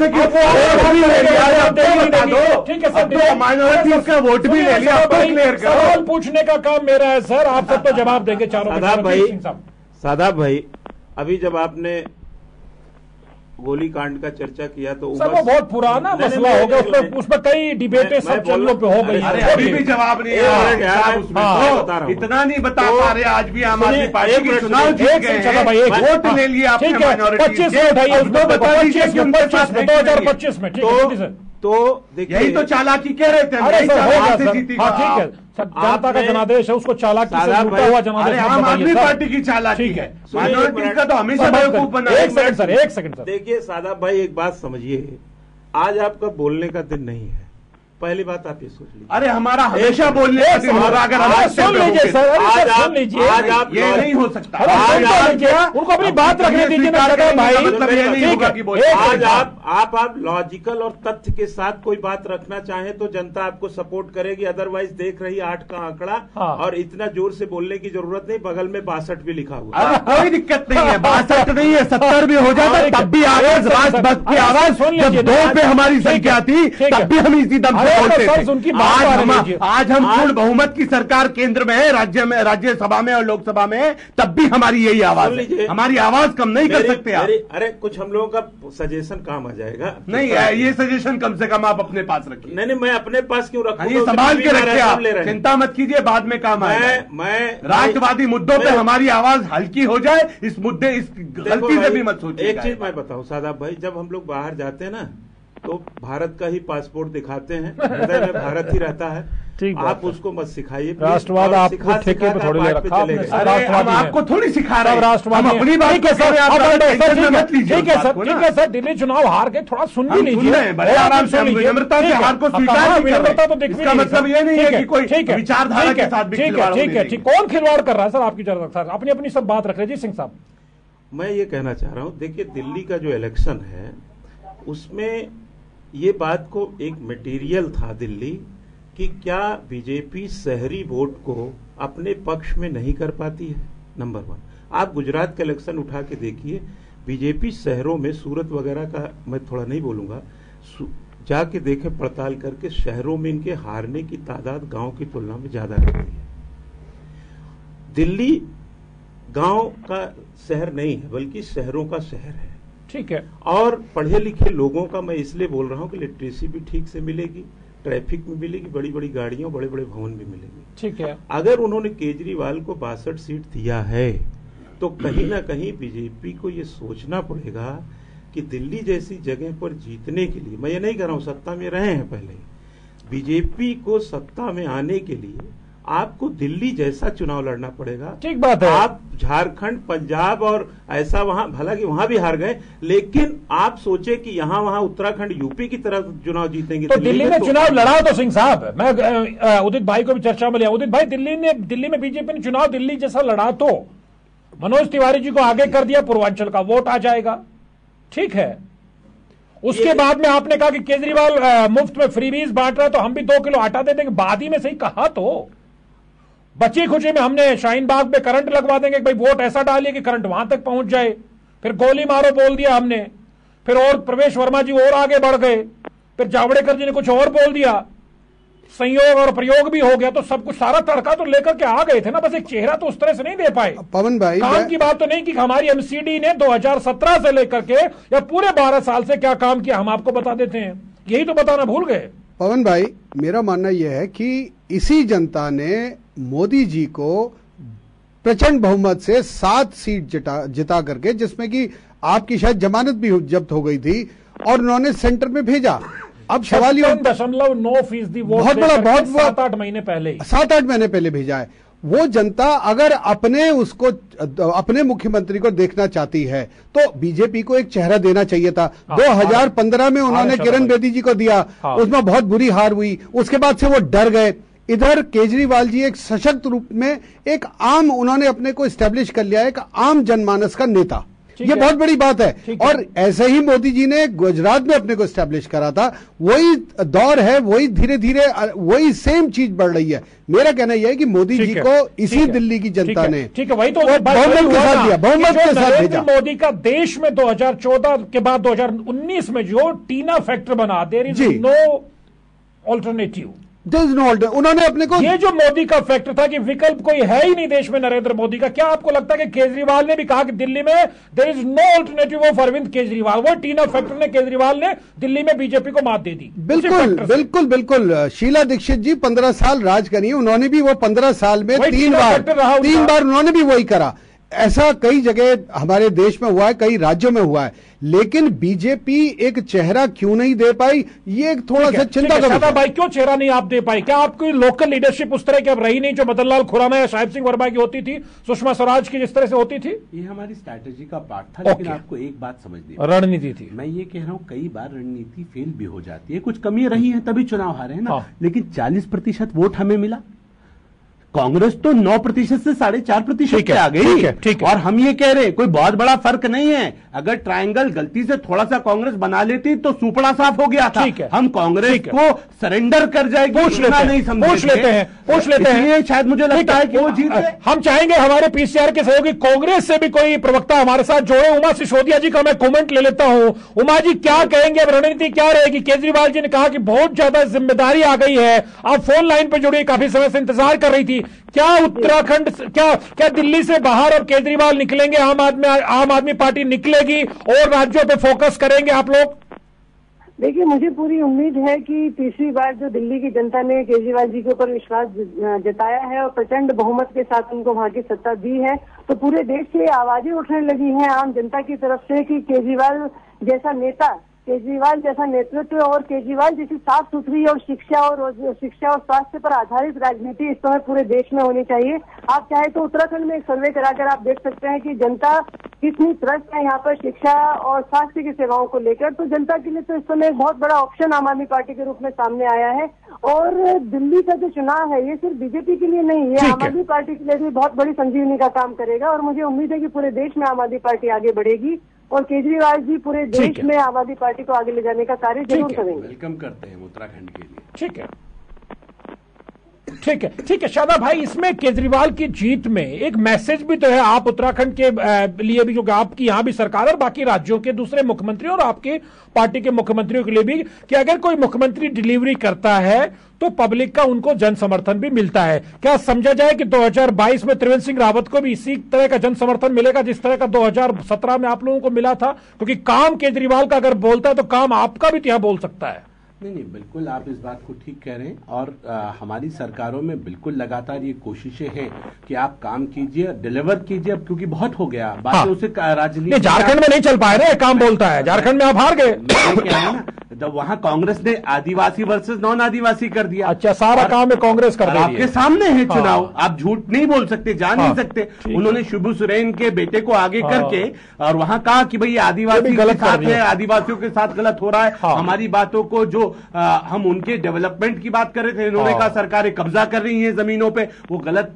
से। माइनॉरिटी उसका वोट भी ले लिया, आपको क्लियर कर, सवाल पूछने का काम मेरा है सर, आप सब तो जवाब देंगे चारों। शादाब भाई, शादाब भाई अभी जब आपने गोली कांड का चर्चा किया तो सर वो बहुत पुराना मसला हो गया, उसमें कई डिबेटें सब चैनलों पे हो गई, अभी भी जवाब नहीं है, इतना नहीं बता पा रहे। आज भी आम आदमी पार्टी के चुनाव जीत गए, वोट ले लिया आपने पच्चीस में उठाइए, उसको बताइए दो हजार पच्चीस में। तो यही तो चालाकी कह रहे थे, अरे सर होगा सर, ठीक है जनता का जनादेश है, उसको चालाकी से लूटा हुआ जनादेश आम आदमी पार्टी की चालाकी है, माइनॉरिटी का तो हमेशा बेवकूफ बना। एक सेकंड सर, एक सेकंड सर, देखिए शादाब भाई एक बात समझिए, आज आपका बोलने का दिन नहीं है, पहली बात आप ये सोच लीजिए। अरे हमारा हमेशा बोलने नहीं हो सकता, उनको अपनी बात रखने दीजिए भाई। आज आप आप लॉजिकल और तथ्य के साथ कोई बात रखना चाहे तो जनता आपको सपोर्ट करेगी, अदरवाइज देख रही आठ का आंकड़ा और इतना जोर से बोलने की जरूरत नहीं। बगल में बासठ भी लिखा हुआ, कोई दिक्कत नहीं है, बासठ नहीं है सत्तर भी हो जाता, तब भी आवाज की आवाज सुन लीजिए। दो पे हमारी संख्या थी तब भी हम इसी दम उनकी बात आज, हम, आज हम पूर्ण बहुमत की सरकार केंद्र में है, राज्य में, राज्यसभा में और लोकसभा में है, तब भी हमारी यही आवाज है, हमारी आवाज कम नहीं कर सकते आप। अरे कुछ हम लोगों का सजेशन काम आ जाएगा। नहीं ये सजेशन कम से कम आप अपने पास रखिए। नहीं नहीं मैं अपने पास क्यों रखूं, संभाल के रखिए आप, चिंता मत कीजिए, बाद में काम आएगा। मैं राष्ट्रवादी मुद्दों पर हमारी आवाज हल्की हो जाए, इस मुद्दे इस गलती से भी मत सोचिए। एक चीज मैं बताऊं शादाब भाई, जब हम लोग बाहर जाते हैं ना तो भारत का ही पासपोर्ट दिखाते हैं, हृदय में भारत ही रहता है, आप उसको मत सिखाइए। राष्ट्रवाद आपको ठेके पे थोड़ी रखा, हम आपको थोड़ी सिखा रहे हैं राष्ट्रवाद अपनी बात के साथ। ठीक है सर, ठीक है सर, दिल्ली चुनाव हार के थोड़ा सुन भी लीजिए, विनम्रता से हार को स्वीकार, विनम्रता तो दिखता मतलब ये नहीं है कि कोई विचारधारा के साथ। ठीक है ठीक है ठीक, कौन खिलवाड़ कर रहा है सर आपकी जरूरत सर, अपनी अपनी सब बात रख रहे जी सिंह साहब। मैं ये कहना चाह रहा हूँ, देखिए दिल्ली का जो इलेक्शन है उसमें ये बात को एक मटेरियल था दिल्ली कि क्या बीजेपी शहरी वोट को अपने पक्ष में नहीं कर पाती है। नंबर वन, आप गुजरात का इलेक्शन उठा के देखिए, बीजेपी शहरों में, सूरत वगैरह का मैं थोड़ा नहीं बोलूँगा, जाके देखें पड़ताल करके, शहरों में इनके हारने की तादाद गांव की तुलना में ज़्यादा रहती है। दिल्ली गांव का शहर नहीं है बल्कि शहरों का शहर है। ठीक है, और पढ़े लिखे लोगों का मैं इसलिए बोल रहा हूँ कि लिटरेसी भी ठीक से मिलेगी, ट्रैफिक में मिलेगी, बड़ी बड़ी गाड़ियों, बड़े बड़े भवन भी मिलेंगे। ठीक है, अगर उन्होंने केजरीवाल को बासठ सीट दिया है तो कहीं ना कहीं बीजेपी को ये सोचना पड़ेगा कि दिल्ली जैसी जगह पर जीतने के लिए, मैं ये नहीं कह रहा हूँ सत्ता में रहे हैं पहले, बीजेपी को सत्ता में आने के लिए आपको दिल्ली जैसा चुनाव लड़ना पड़ेगा। ठीक बात है, आप झारखंड, पंजाब और ऐसा वहाँ, भला कि वहाँ भी हार गए, लेकिन आप सोचे कि यहाँ वहाँ उत्तराखंड, यूपी की तरह चुनाव जीतेंगे। तो दिल्ली में चुनाव लड़ा तो सिंह साहब, मैं उदित भाई को भी चर्चा में लिया, उदित भाई दिल्ली ने, दिल्ली में बीजेपी ने चुनाव दिल्ली जैसा लड़ा तो मनोज तिवारी जी को आगे कर दिया, पूर्वांचल का वोट आ जाएगा। ठीक है, उसके बाद में आपने कहा कि केजरीवाल मुफ्त में फ्रीबीज बांट रहा है तो हम भी दो किलो आटा दे देंगे, बाद ही में सही कहा, तो बची खुची में हमने शाहीन बाग पे करंट लगवा देंगे, भाई वोट ऐसा डालिए कि करंट वहां तक पहुंच जाए, फिर गोली मारो बोल दिया हमने, फिर और प्रवेश वर्मा जी और आगे बढ़ गए, फिर जावड़ेकर जी ने कुछ और बोल दिया, संयोग और प्रयोग भी हो गया, तो सब कुछ सारा तड़का तो लेकर के आ गए थे ना, बस एक चेहरा तो उस तरह से नहीं दे पाए। पवन भाई काम की बात तो नहीं कि हमारी एमसीडी ने दो हज़ार सत्रह से लेकर के या पूरे बारह साल से क्या काम किया हम आपको बता देते हैं, यही तो बताना भूल गए। पवन भाई मेरा मानना यह है कि इसी जनता ने मोदी जी को प्रचंड बहुमत से सात सीट जिता जिता करके, जिसमें कि आपकी शायद जमानत भी जब्त हो गई थी, और उन्होंने सेंटर में भेजा। अब सवाल ये, दशमलव नौ फीसदी वोट बहुत बड़ा, बहुत सात आठ महीने पहले सात आठ महीने पहले भेजा है। वो जनता अगर अपने उसको अपने मुख्यमंत्री को देखना चाहती है तो बीजेपी को एक चेहरा देना चाहिए था। दो हज़ार पंद्रह में उन्होंने किरण बेदी जी को दिया, उसमें बहुत बुरी हार हुई, उसके बाद से वो डर गए। इधर केजरीवाल जी एक सशक्त रूप में एक आम, उन्होंने अपने को स्टैब्लिश कर लिया एक आम जनमानस का नेता, ये बहुत बड़ी बात है। और ऐसे ही मोदी जी ने गुजरात में अपने को स्टैब्लिश करा था, वही दौर है, वही धीरे धीरे वही सेम चीज बढ़ रही है। मेरा कहना यह है कि मोदी जी को इसी दिल्ली की जनता ने, ठीक है, वही तो बहुमत के साथ दिया, बहुमत के साथ भेजा। मोदी का देश में दो हज़ार चौदह के बाद दो हज़ार उन्नीस में जो टीना फैक्टर बना, देयर इज नो ऑल्टरनेटिव, उन्होंने अपने को, ये जो मोदी का फैक्टर था कि विकल्प कोई है ही नहीं देश में नरेंद्र मोदी का, क्या आपको लगता है कि केजरीवाल ने भी कहा कि दिल्ली में there is no alternative of Arvind Kejriwal? वो टीना फैक्टर ने, केजरीवाल ने दिल्ली में बीजेपी को मात दे दी। बिल्कुल बिल्कुल बिल्कुल। शीला दीक्षित जी पंद्रह साल राज करिए, उन्होंने भी वो पंद्रह साल में तीन बार तीन बार उन्होंने भी वही करा। ऐसा कई जगह हमारे देश में हुआ है, कई राज्यों में हुआ है, लेकिन बीजेपी एक चेहरा क्यों नहीं दे पाई, ये एक थोड़ा सा चिंता का विषय है। क्यों चेहरा नहीं आप दे पाए? क्या आपकी लोकल लीडरशिप उस तरह की अब रही नहीं जो मदनलाल खुराना या शाहिब सिंह वर्मा की होती थी, सुषमा स्वराज की जिस तरह से होती थी? ये हमारी स्ट्रैटेजी का पार्ट था, लेकिन आपको एक बात समझनी, रणनीति थी। मैं ये कह रहा हूँ कई बार रणनीति फेल भी हो जाती है, कुछ कमी रही है तभी चुनाव हारे हैं ना। लेकिन चालीस प्रतिशत वोट हमें मिला, कांग्रेस तो नौ प्रतिशत से साढ़े चार प्रतिशत आ गई। ठीक है, ठीक है। और हम ये कह रहे हैं कोई बहुत बड़ा फर्क नहीं है, अगर ट्रायंगल गलती से थोड़ा सा कांग्रेस बना लेती तो सुपड़ा साफ हो गया था। हम कांग्रेस को सरेंडर कर जाएगी, पूछ लेते हैं, पूछ लेते हैं, पूछ लेते हैं। शायद मुझे लगता है कि वो जीत गए। हम चाहेंगे हमारे पीसीआर के सहयोगी कांग्रेस से भी कोई प्रवक्ता हमारे साथ जोड़े। उमा सिसोदिया जी का मैं कॉमेंट ले लेता हूँ। उमा जी क्या कहेंगे, रणनीति क्या रहेगी? केजरीवाल जी ने कहा कि बहुत ज्यादा जिम्मेदारी आ गई है। आप फोन लाइन पर जुड़िए, काफी समय से इंतजार कर रही थी। क्या उत्तराखंड, क्या क्या दिल्ली से बाहर अब केजरीवाल निकलेंगे, आम आदमी आम आदमी पार्टी निकलेगी और राज्यों पे फोकस करेंगे आप लोग? देखिए, मुझे पूरी उम्मीद है कि तीसरी बार जो दिल्ली की जनता ने केजरीवाल जी के ऊपर विश्वास जताया है और प्रचंड बहुमत के साथ उनको वहां की सत्ता दी है, तो पूरे देश से आवाजें उठने लगी हैं आम जनता की तरफ से कि केजरीवाल जैसा नेता, केजरीवाल जैसा नेतृत्व और केजरीवाल जैसी साफ सुथरी और शिक्षा और शिक्षा और स्वास्थ्य पर आधारित राजनीति इस समय पूरे देश में होनी चाहिए। आप चाहे तो उत्तराखंड में एक सर्वे कराकर आप देख सकते हैं कि जनता कितनी त्रस्त है यहाँ पर शिक्षा और स्वास्थ्य की सेवाओं को लेकर। तो जनता के लिए तो इस समय एक बहुत बड़ा ऑप्शन आम आदमी पार्टी के रूप में सामने आया है। और दिल्ली का जो चुनाव है ये सिर्फ बीजेपी के लिए नहीं है, आम आदमी पार्टी के लिए भी बहुत बड़ी संजीवनी का काम करेगा। और मुझे उम्मीद है कि पूरे देश में आम आदमी पार्टी आगे बढ़ेगी और केजरीवाल जी पूरे देश में आम आदमी पार्टी को आगे ले जाने का कार्य जरूर करेंगे। वेलकम करते हैं उत्तराखंड के लिए। ठीक है, ठीक है, ठीक है। शादा भाई, इसमें केजरीवाल की जीत में एक मैसेज भी तो है, आप उत्तराखंड के लिए भी, क्योंकि आपकी यहाँ भी सरकार और बाकी राज्यों के दूसरे मुख्यमंत्री और आपके पार्टी के मुख्यमंत्रियों के लिए भी, कि अगर कोई मुख्यमंत्री डिलीवरी करता है तो पब्लिक का उनको जन समर्थन भी मिलता है। क्या समझा जाए कि दो हज़ार बाईस में त्रिवेंद्र सिंह रावत को भी इसी तरह का जन समर्थन मिलेगा जिस तरह का दो हज़ार सत्रह में आप लोगों को मिला था? क्योंकि काम केजरीवाल का अगर बोलता है तो काम आपका भी यहाँ बोल सकता है। नहीं नहीं, बिल्कुल आप इस बात को ठीक कह रहे हैं। और आ, हमारी सरकारों में बिल्कुल लगातार ये कोशिशें हैं कि आप काम कीजिए, डिलीवर कीजिए। अब क्योंकि बहुत हो गया बात, हाँ। उसे राजनीति झारखंड में नहीं चल पाए ना, काम बोलता है, झारखंड में आप हार गए। जब वहाँ कांग्रेस ने आदिवासी वर्सेस नॉन आदिवासी कर दिया, अच्छा सारा काम कांग्रेस कर दिया। आपके सामने है चुनाव, आप झूठ नहीं बोल सकते, जान नहीं सकते। उन्होंने शुभू सोरेन के बेटे को आगे करके और वहाँ कहा कि भाई आदिवासी गलत है, आदिवासियों के साथ गलत हो रहा है, हमारी बातों को जो आ, हम उनके डेवलपमेंट की बात कर रहे थे, इन्होंने कहा सरकारें कब्जा कर रही हैं जमीनों पे, वो गलत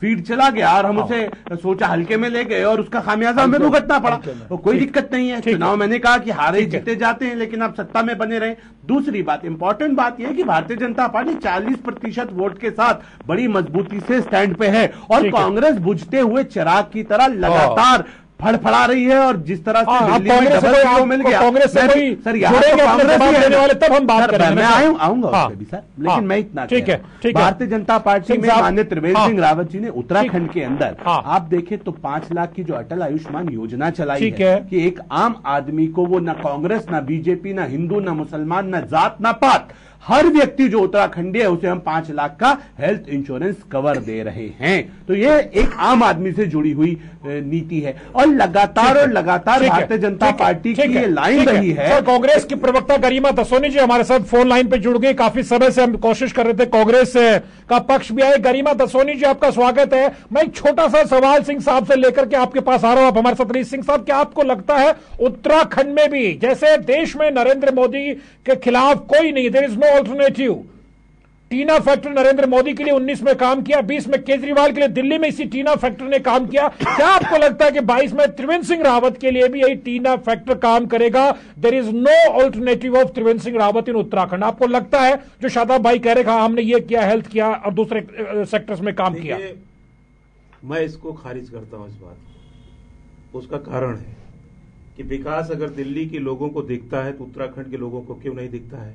फीड चला गया और हम उसे सोचा हल्के में ले गए और उसका खामियाजा हमें भुगतना पड़ा। तो कोई दिक्कत नहीं है, चुनाव मैंने कहा कि हारे जीते जाते हैं, लेकिन आप सत्ता में बने रहे। दूसरी बात, इंपॉर्टेंट बात यह है कि भारतीय जनता पार्टी चालीस प्रतिशत वोट के साथ बड़ी मजबूती से स्टैंड पे है और कांग्रेस बुझते हुए चिराग की तरह लगातार फड़फड़ा रही है। और जिस तरह से मिल गया कांग्रेस से कोई सर देने वाले, तब हम बात करेंगे, मैं आऊंगा भी सर, लेकिन मैं इतना ठीक है भारतीय जनता पार्टी में माननीय त्रिवेंद्र सिंह रावत जी ने उत्तराखंड के अंदर आप देखें तो पांच लाख की जो अटल आयुष्मान योजना चलाई है कि एक आम आदमी को वो ना कांग्रेस ना बीजेपी ना हिंदू ना मुसलमान ना जात ना पात, हर व्यक्ति जो उत्तराखंडी है उसे हम पांच लाख का हेल्थ इंश्योरेंस कवर दे रहे हैं। तो ये एक आम आदमी से जुड़ी हुई नीति है और लगातार और लगातार भारतीय जनता पार्टी की ये लाइन रही है। कांग्रेस की प्रवक्ता गरिमा दसोनी जी हमारे साथ फोन लाइन पे जुड़ गई। काफी समय से हम कोशिश कर रहे थे, कांग्रेस का पक्ष भी आए। गरिमा दसोनी जी आपका स्वागत है। मैं एक छोटा सा सवाल सिंह साहब से लेकर के आपके पास आ रहा हूँ, आप हमारे साथ रहिए। सिंह साहब, क्या आपको लगता है उत्तराखंड में भी जैसे देश में नरेंद्र मोदी के खिलाफ कोई नहीं, there is no alternative, TINA factor Narendra Modi के लिए उन्नीस में काम किया, बीस में केजरीवाल के लिए दिल्ली में इसी टीना फैक्टर ने काम किया, क्या आपको लगता है कि बाईस में त्रिवेंद्र सिंह रावत के लिए भी यही टीना फैक्टर काम करेगा? There is no alternative of Trivendra Singh Rawat in Uttarakhand. आपको लगता है जो शादाब भाई कह रहे, हमने ये किया, हेल्थ किया और दूसरे सेक्टर्स में काम किया? मैं इसको खारिज करता हूं इस बात, उसका कारण है कि विकास अगर दिल्ली के लोगों को दिखता है तो उत्तराखंड के लोगों को क्यों नहीं दिखता है?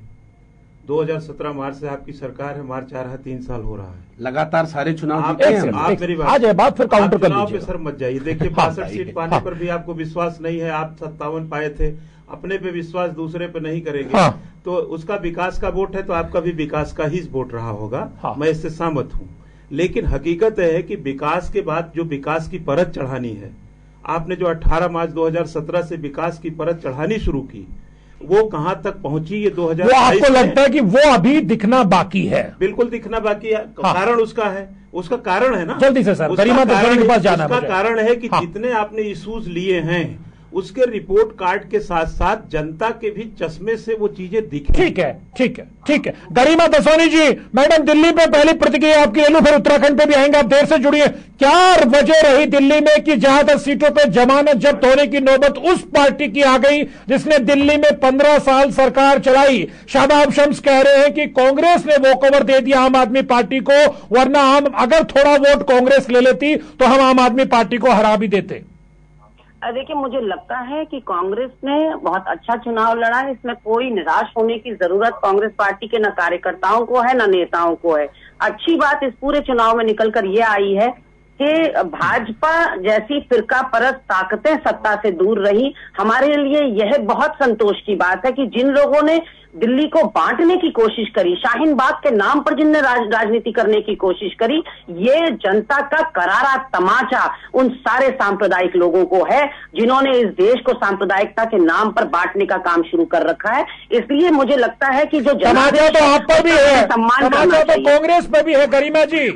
दो हज़ार सत्रह मार्च से आपकी सरकार है, मार्च आ रहा है, तीन साल हो रहा है, लगातार सारे चुनाव आप, आप, आप मेरी बात आज बात फिर काउंटर कर लीजिए, चुनाव पे सर मत जाइए। देखिए बासठ सीट पाने पर भी आपको विश्वास नहीं है, आप सत्तावन पाए थे, अपने पे विश्वास दूसरे पे नहीं करेंगे, हाँ। तो उसका विकास का वोट है तो आपका भी विकास का ही वोट रहा होगा, हाँ। मैं इससे सहमत हूँ। लेकिन हकीकत है कि विकास के बाद जो विकास की परत चढ़ानी है, आपने जो अठारह मार्च दो हज़ार सत्रह से विकास की परत चढ़ानी शुरू की, वो कहां तक पहुंची ये दो हज़ार बाईस में? आपको लगता है कि वो अभी दिखना बाकी है? बिल्कुल दिखना बाकी है। हाँ। कारण उसका है, उसका कारण है ना, जल्दी से सर, गरिमा दासोनी के पास जाना है। उसका कारण है कि जितने आपने इश्यूज लिए हैं उसके रिपोर्ट कार्ड के साथ साथ जनता के भी चश्मे से वो चीजें दिखें। ठीक है, ठीक है, ठीक है। गरिमा दासोनी जी, मैडम, दिल्ली पे पहली प्रतिक्रिया आपकी ले लूं, फिर उत्तराखंड पे भी आएंगे, आप देर से जुड़िए। क्या वजह रही दिल्ली में कि जहां तक सीटों पे जमानत जब्त होने की नौबत उस पार्टी की आ गई जिसने दिल्ली में पंद्रह साल सरकार चलाई? शादाब शम्स कह रहे हैं कि कांग्रेस ने वॉक ओवर दे दिया आम आदमी पार्टी को, वरना हम अगर थोड़ा वोट कांग्रेस ले लेती तो हम आम आदमी पार्टी को हरा भी देते। देखिए, मुझे लगता है कि कांग्रेस ने बहुत अच्छा चुनाव लड़ा है, इसमें कोई निराश होने की जरूरत कांग्रेस पार्टी के न कार्यकर्ताओं को है न नेताओं को है। अच्छी बात इस पूरे चुनाव में निकलकर ये आई है कि भाजपा जैसी फिरका परस्त ताकतें सत्ता से दूर रही। हमारे लिए यह बहुत संतोष की बात है कि जिन लोगों ने दिल्ली को बांटने की कोशिश करी, शाहीन बाग के नाम पर जिनने राज, राजनीति करने की कोशिश करी, ये जनता का करारा तमाचा उन सारे सांप्रदायिक लोगों को है जिन्होंने इस देश को सांप्रदायिकता के नाम पर बांटने का काम शुरू कर रखा है। इसलिए मुझे लगता है कि जो जनादेश तो आप पर भी है, सम्मान तमाचा तो कांग्रेस पर भी है। गरिमा जी,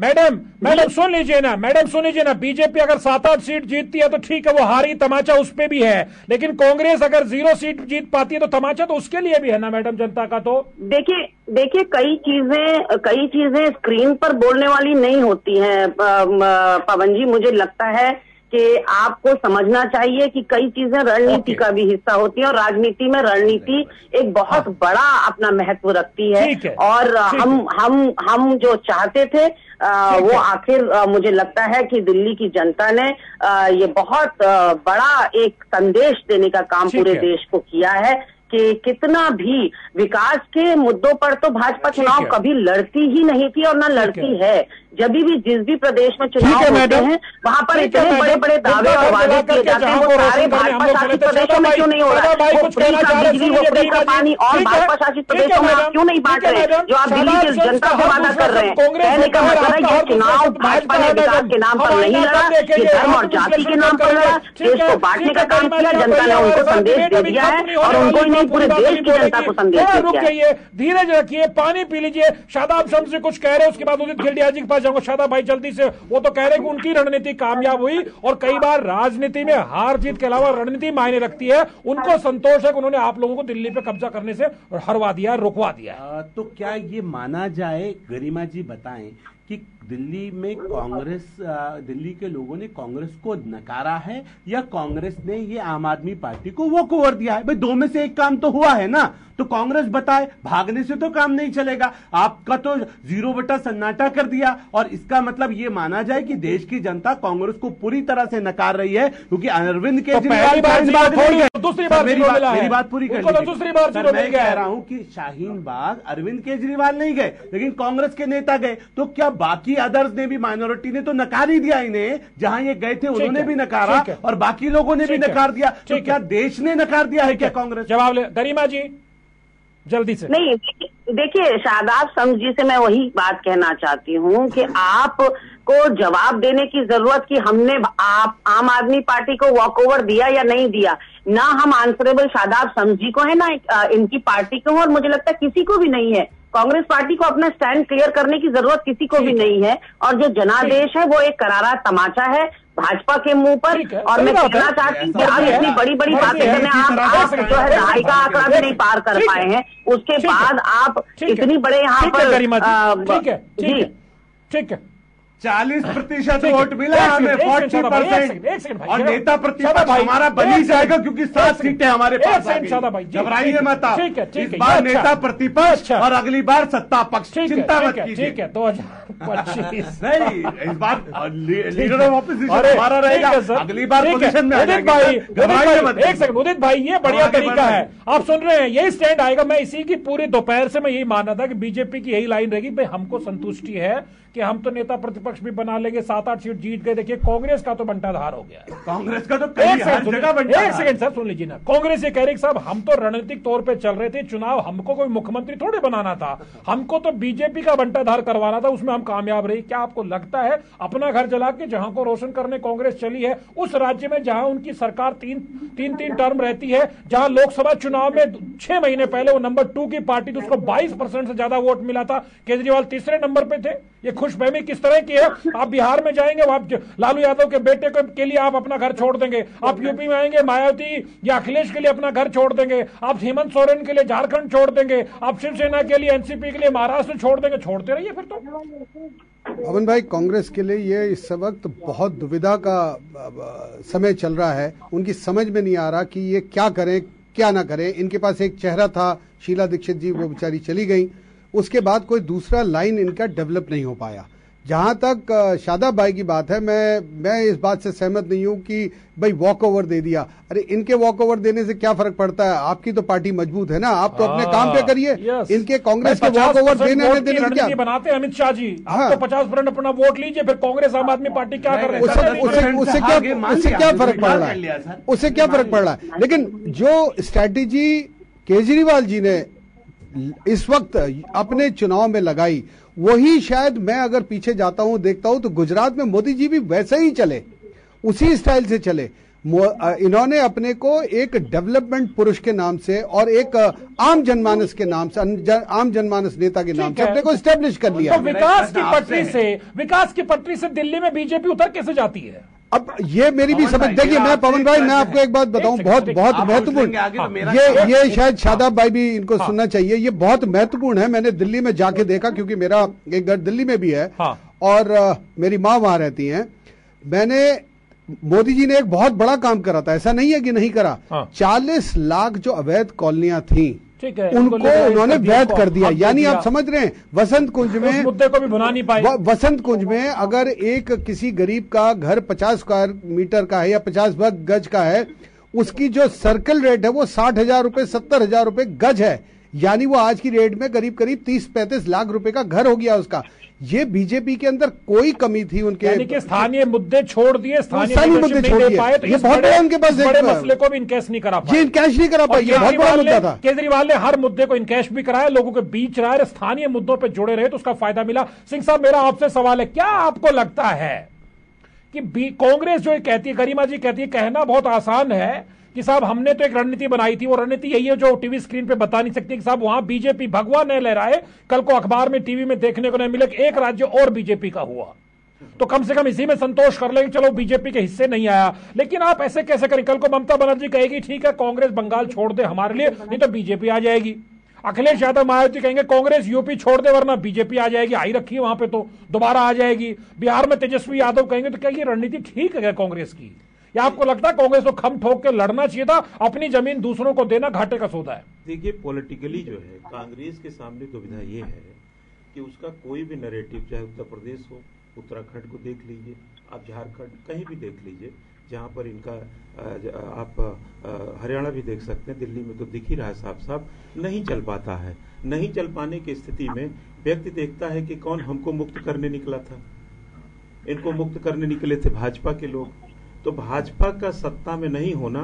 मैडम मैडम सुन लीजिए ना, मैडम सुन लीजिए ना, बीजेपी अगर सात आठ सीट जीतती है तो ठीक है, वो हारी तमाचा उस पे भी है, लेकिन कांग्रेस अगर जीरो सीट जीत पाती है तो तमाचा तो उसके लिए भी है ना मैडम, जनता का। तो देखिए देखिए कई चीजें कई चीजें स्क्रीन पर बोलने वाली नहीं होती हैं पवन जी। मुझे लगता है कि आपको समझना चाहिए कि कई चीजें रणनीति का भी हिस्सा होती है और राजनीति में रणनीति एक बहुत बड़ा अपना महत्व रखती है। और हम हम हम जो चाहते थे आ, वो आखिर मुझे लगता है कि दिल्ली की जनता ने आ, ये बहुत आ, बड़ा एक संदेश देने का काम पूरे देश को किया है कि कितना भी विकास के मुद्दों पर तो भाजपा चुनाव कभी लड़ती ही नहीं थी और ना लड़ती है, है। जब भी जिस भी प्रदेश में चुनाव होते हैं वहाँ पर इतने बड़े बड़े दावे और वादे किए जाते हैं, वो सारे भाजपा शासित प्रदेशों में क्यों नहीं हो रहा है? वो फ्री का बिजली, वो फ्री का पानी और भाजपा शासित प्रदेशों में आप क्यों नहीं बांट रहे जो आप दिल्ली की जनता से वादा कर रहे हैं? कहने का मतलब है ये चुनाव भाजपा ने विकास के नाम पर नहीं लड़ा, ये धर्म और जाति के नाम पर लड़ा, देश को बांटने का काम किया, जनता ने उनको संदेश दे दिया है और उनको ही नहीं पूरे देश की जनता को संदेश दे दिया है। धीरज रखिए, पानी पी लीजिए। शादाब शम्स से कुछ कह रहे हैं, उसके बाद उदित जी के पास जाऊंगा। शादाब भाई जल्दी से, वो तो कह रहे कि उनकी रणनीति कामयाब हुई और कई बार राजनीति में हार जीत के अलावा रणनीति मायने रखती है, उनको संतोष है कि उन्होंने आप लोगों को दिल्ली पे कब्जा करने से हरवा दिया, रुकवा दिया। आ, तो क्या ये माना जाए, गरिमा जी बताएं, कि दिल्ली में कांग्रेस, दिल्ली के लोगों ने कांग्रेस को नकारा है या कांग्रेस ने ये आम आदमी पार्टी को वॉक ओवर दिया है? भाई दो में से एक काम तो हुआ है ना, तो कांग्रेस बताए, भागने से तो काम नहीं चलेगा। आपका तो जीरो बटा सन्नाटा कर दिया और इसका मतलब ये माना जाए कि देश की जनता कांग्रेस को पूरी तरह से नकार रही है क्योंकि अरविंद केजरीवाल तो दूसरी बार मेरी बात मेरी बात पूरी कर लीजिए। दूसरी बार जीरो मैं कह रहा हूं कि शाहीन बाग अरविंद केजरीवाल नहीं गए लेकिन कांग्रेस के नेता गए, तो क्या बाकी अदर्स ने भी, माइनॉरिटी ने तो नकार ही दिया इन्हें, जहां ये गए थे उन्होंने भी नकारा और बाकी लोगों ने भी नकार दिया, तो क्या देश ने नकार दिया है क्या कांग्रेस? जवाब ले गरिमा जी जल्दी से। नहीं, देखिए शादाब शम्स जी से मैं वही बात कहना चाहती हूँ कि आप को जवाब देने की जरूरत कि हमने आप आम आदमी पार्टी को वॉकओवर दिया या नहीं दिया, ना हम आंसरेबल शादाब शम्स जी को है ना इनकी पार्टी को, और मुझे लगता है किसी को भी नहीं है। कांग्रेस पार्टी को अपना स्टैंड क्लियर करने की जरूरत किसी को भी नहीं है और जो जनादेश है वो एक करारा तमाचा है भाजपा के मुंह पर। और मैं कहना चाहती हूँ कि आज इतनी बड़ी बड़ी बातें करने आप आप जो है दहाई का आंकड़ा भी नहीं पार कर पाए हैं, उसके बाद आप इतनी बड़े यहाँ पर जी ठीक है चालीस प्रतिशत वोट मिला हमें फोर्टी परसेंट और नेता प्रतिशत हमारा बनी जाएगा क्योंकि सात सीटें हमारे पास हैं। घबराइए मत, इस बार नेता प्रतिपक्ष और अगली बार सत्ता पक्ष, चिंता मत कीजिए। ठीक है, दो हजार पच्चीस नहीं, इस बार लीडर ऑफ अपोजिशन हमारा रहेगा, अगली बार पोजीशन में। उदित भाई घबराइए मत, एक सेकंड उदित भाई, ये बढ़िया तरीका है, आप सुन रहे हैं, यही स्टैंड आएगा। मैं इसी की पूरी दोपहर से मैं यही मानना था कि बीजेपी की यही लाइन रहेगी, भाई हमको संतुष्टि है कि हम तो नेता प्रतिपक्ष भी बना लेंगे, सात आठ सीट जीत गए। देखिए कांग्रेस का तो बंटाधार हो गया, कांग्रेस का तो एक सेकंड सर सुन लीजिए ना। कांग्रेस ये कह रही साहब हम तो रणनीतिक तौर पे चल रहे थे, चुनाव हमको कोई मुख्यमंत्री थोड़े बनाना था, हमको तो बीजेपी का बंटाधार करवाना था, उसमें हम कामयाब रही। क्या आपको लगता है अपना घर जला के जहां को रोशन करने कांग्रेस चली है, उस राज्य में जहां उनकी सरकार तीन तीन तीन टर्म रहती है, जहां लोकसभा चुनाव में छह महीने पहले वो नंबर टू की पार्टी थी, उसको बाईस परसेंट से ज्यादा वोट मिला था, केजरीवाल तीसरे नंबर पे थे। ये खुशफहमी किस तरह की है? आप बिहार में जाएंगे आप लालू यादव के बेटे के लिए आप अपना घर छोड़ देंगे, आप यूपी में आएंगे मायावती या अखिलेश के लिए अपना घर छोड़ देंगे, आप हेमंत सोरेन के लिए झारखंड छोड़ देंगे, आप शिवसेना के लिए एनसीपी के लिए महाराष्ट्र छोड़ देंगे। छोड़ते रहिए फिर तो। पवन भाई, कांग्रेस के लिए ये इस वक्त बहुत दुविधा का समय चल रहा है, उनकी समझ में नहीं आ रहा कि ये क्या करें क्या ना करें। इनके पास एक चेहरा था शीला दीक्षित जी, वो बेचारी चली गई, उसके बाद कोई दूसरा लाइन इनका डेवलप नहीं हो पाया। जहां तक शादाब भाई की बात है, मैं मैं इस बात से सहमत नहीं हूं कि भाई वॉक ओवर दे दिया। अरे इनके वॉक ओवर देने से क्या फर्क पड़ता है, आपकी तो पार्टी मजबूत है ना, आप तो आ, अपने काम पे करिए। इनके कांग्रेस के वॉक ओवर देने में देने क्या बनाते हैं अमित शाह जी, आप तो पचास परसेंट अपना वोट लीजिए, फिर कांग्रेस आम आदमी पार्टी क्या कर रही है, उससे क्या फर्क पड़ रहा है, उससे क्या फर्क पड़ रहा है। लेकिन जो स्ट्रैटेजी केजरीवाल जी ने इस वक्त अपने चुनाव में लगाई, वही शायद मैं अगर पीछे जाता हूं देखता हूं तो गुजरात में मोदी जी भी वैसे ही चले, उसी स्टाइल से चले। इन्होंने अपने को एक डेवलपमेंट पुरुष के नाम से और एक आम जनमानस के नाम से, आम जनमानस नेता के नाम से अपने को स्टैब्लिश कर लिया। तो विकास की पटरी से विकास की पटरी से दिल्ली में बीजेपी उतर कैसे जाती है? अब ये मेरी भी समझ। देखिए मैं पवन भाई, मैं आपको एक बात बताऊं, बहुत बहुत महत्वपूर्ण, ये ये शायद शादाब भाई भी इनको सुनना चाहिए, ये बहुत महत्वपूर्ण है। मैंने दिल्ली में जाके देखा, क्योंकि मेरा एक घर दिल्ली में भी है और मेरी माँ वहां रहती हैं। मैंने मोदी जी ने एक बहुत बड़ा काम करा था, ऐसा नहीं है कि नहीं करा। चालीस लाख जो अवैध कॉलोनियां थी उनको उन्होंने वैध कर दिया, यानी आप समझ रहे हैं। वसंत कुंज में मुद्दे को भी भुना नहीं पाए। वसंत कुंज में अगर एक किसी गरीब का घर पचास स्क्वायर मीटर का है या पचास गज का है, उसकी जो सर्कल रेट है वो साठ हजार रूपये सत्तर हजार रूपये गज है, यानी वो आज की रेट में करीब करीब तीस पैंतीस लाख रुपए का घर हो गया उसका। ये बीजेपी के अंदर कोई कमी थी उनके, यानी कि स्थानीय मुद्दे छोड़ दिए, स्थानीय मुद्दे छोड़ दिए। ये बहुत बड़ा उनके पास बड़े मसले को भी इनकैश नहीं करा पाए, इनकैश नहीं करा पाए, ये बहुत बड़ा मुद्दा था। केजरीवाल ने हर मुद्दे को इनकैश भी कराया, लोगों के बीच रहा, स्थानीय मुद्दों पर जुड़े रहे तो उसका फायदा मिला। सिंह साहब, मेरा आपसे सवाल है, क्या आपको लगता है कि कांग्रेस जो कहती है, गरिमा जी कहती है, कहना बहुत आसान है कि साहब हमने तो एक रणनीति बनाई थी, वो रणनीति यही है जो टीवी स्क्रीन पे बता नहीं सकती कि साहब वहां बीजेपी भगवा न लहराए, कल को अखबार में टीवी में देखने को नहीं मिले कि एक राज्य और बीजेपी का हुआ, तो कम से कम इसी में संतोष कर लेंगे, चलो बीजेपी के हिस्से नहीं आया। लेकिन आप ऐसे कैसे करें, कल को ममता बनर्जी कहेगी ठीक है कांग्रेस बंगाल छोड़ दे हमारे लिए, नहीं तो बीजेपी आ जाएगी। अखिलेश यादव मायावती कहेंगे कांग्रेस यूपी छोड़ दे वरना बीजेपी आ जाएगी, आई रखी है वहां पे, तो दोबारा आ जाएगी। बिहार में तेजस्वी यादव कहेंगे, तो क्या ये रणनीति ठीक है कांग्रेस की? या आपको लगता है कांग्रेस को खम ठोक के लड़ना चाहिए था, अपनी जमीन दूसरों को देना घाटे का सौदा है? देखिए पॉलिटिकली जो है कांग्रेस के सामने दुविधा ये है कि उसका कोई भी नैरेटिव, चाहे उत्तर प्रदेश हो, उत्तराखंड को देख लीजिए आप, झारखंड कहीं भी देख लीजिए, जहाँ पर इनका आप हरियाणा भी देख सकते हैं, दिल्ली में तो दिख ही रहा है साफ साफ, नहीं चल पाता है। नहीं चल पाने की स्थिति में व्यक्ति देखता है कि कौन हमको मुक्त करने निकला था, इनको मुक्त करने निकले थे भाजपा के लोग। तो भाजपा का सत्ता में नहीं होना,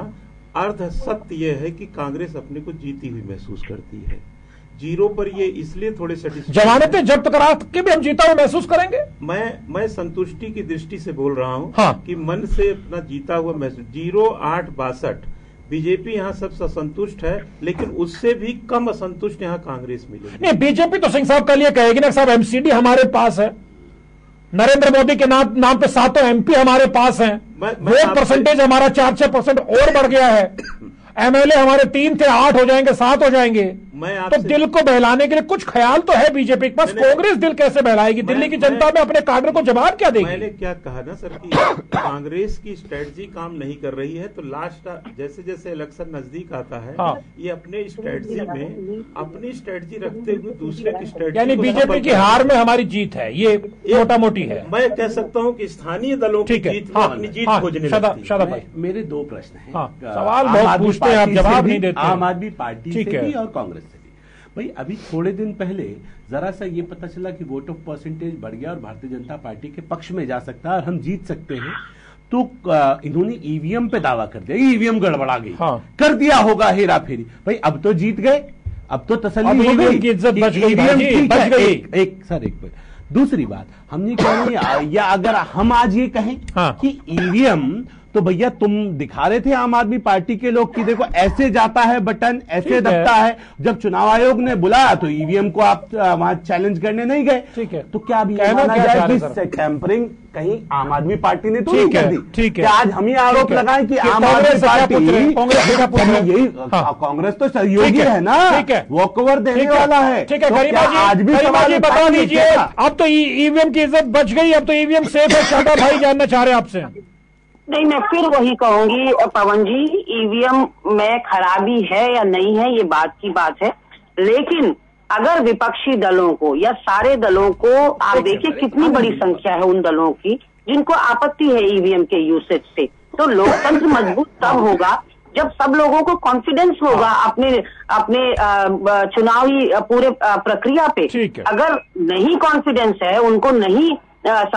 अर्ध सत्य यह है कि कांग्रेस अपने को जीती हुई महसूस करती है। जीरो पर ये इसलिए थोड़े जमानतें जब्त करा के भी हम जीता हुआ महसूस करेंगे। मैं मैं संतुष्टि की दृष्टि से बोल रहा हूँ, हाँ। कि मन से अपना जीता हुआ महसूस। जीरो आठ बासठ बीजेपी यहाँ सब असंतुष्ट है, लेकिन उससे भी कम असंतुष्ट यहाँ कांग्रेस मिलेगी। नहीं, बीजेपी तो सिंह साहब का लिए कहेगी ना साहब एमसीडी हमारे पास है, नरेंद्र मोदी के नाम नाम पे सातों एमपी हमारे पास हैं, वोट परसेंटेज हमारा चार छह परसेंट और बढ़ गया है, एमएलए हमारे तीन थे आठ हो जाएंगे सात हो जाएंगे। मैं तो दिल को बहलाने के लिए कुछ ख्याल तो है बीजेपी के पास, कांग्रेस दिल कैसे बहलाएगी? दिल्ली की जनता में अपने काडर को जवाब क्या देगी? मैंने क्या कहा ना सर कि कांग्रेस की स्ट्रेटजी काम नहीं कर रही है, तो लास्ट जैसे जैसे इलेक्शन नजदीक आता है, हाँ। ये अपने स्ट्रेटजी में अपनी स्ट्रेटजी रखते हुए दूसरे की स्ट्रेटजी, यानी बीजेपी की हार में हमारी जीत है, ये मोटा मोटी है। मैं कह सकता हूँ की स्थानीय दलों की जीत अपनी जीत खोजने। मेरे दो प्रश्न है, सवाल बहुत पूछते हैं आप जवाब नहीं देते, आम आदमी पार्टी से भी और कांग्रेस। भाई अभी थोड़े दिन पहले जरा सा ये पता चला कि वोट ऑफ परसेंटेज बढ़ गया और भारतीय जनता पार्टी के पक्ष में जा सकता है और हम जीत सकते हैं, तो इन्होंने ईवीएम पे दावा कर दिया, ईवीएम गड़बड़ा गई, हाँ। कर दिया होगा हेरा फेरी। भाई अब तो जीत गए, अब तो तसल्ली हो गई, ईवीएम बच गई। एक सर एक मिनट, दूसरी बात हमने कहा, या अगर हम आज ये कहें हाँ। कि ईवीएम तो भैया तुम दिखा रहे थे आम आदमी पार्टी के लोग कि देखो ऐसे जाता है बटन, ऐसे दबता है, जब चुनाव आयोग ने बुलाया तो ईवीएम को आप वहां चैलेंज करने नहीं गए, ठीक है। तो क्या अभी माना जाए कि टैंपरिंग कहीं आम आदमी पार्टी ने तो नहीं कर दी? ठीक है, आज हम ये आरोप लगाएं कि आम आदमी पार्टी कांग्रेस, यही कांग्रेस तो सहयोगी है ना, वॉक ओवर देने वाला है। ठीक है, आज भी सवाल बता दीजिए, अब तो ईवीएम की इज्जत बच गई, अब तो ईवीएम सेफ है, शादा भाई जानना चाह रहे हैं आपसे। नहीं, मैं फिर वही कहूंगी पवन जी, ईवीएम में खराबी है या नहीं है ये बात की बात है, लेकिन अगर विपक्षी दलों को या सारे दलों को आप देखिए कितनी बड़ी संख्या है उन दलों की जिनको आपत्ति है ईवीएम के यूसेज से, तो लोकतंत्र मजबूत तब होगा जब सब लोगों को कॉन्फिडेंस होगा अपने अपने चुनावी पूरे प्रक्रिया पे। अगर नहीं कॉन्फिडेंस है, उनको नहीं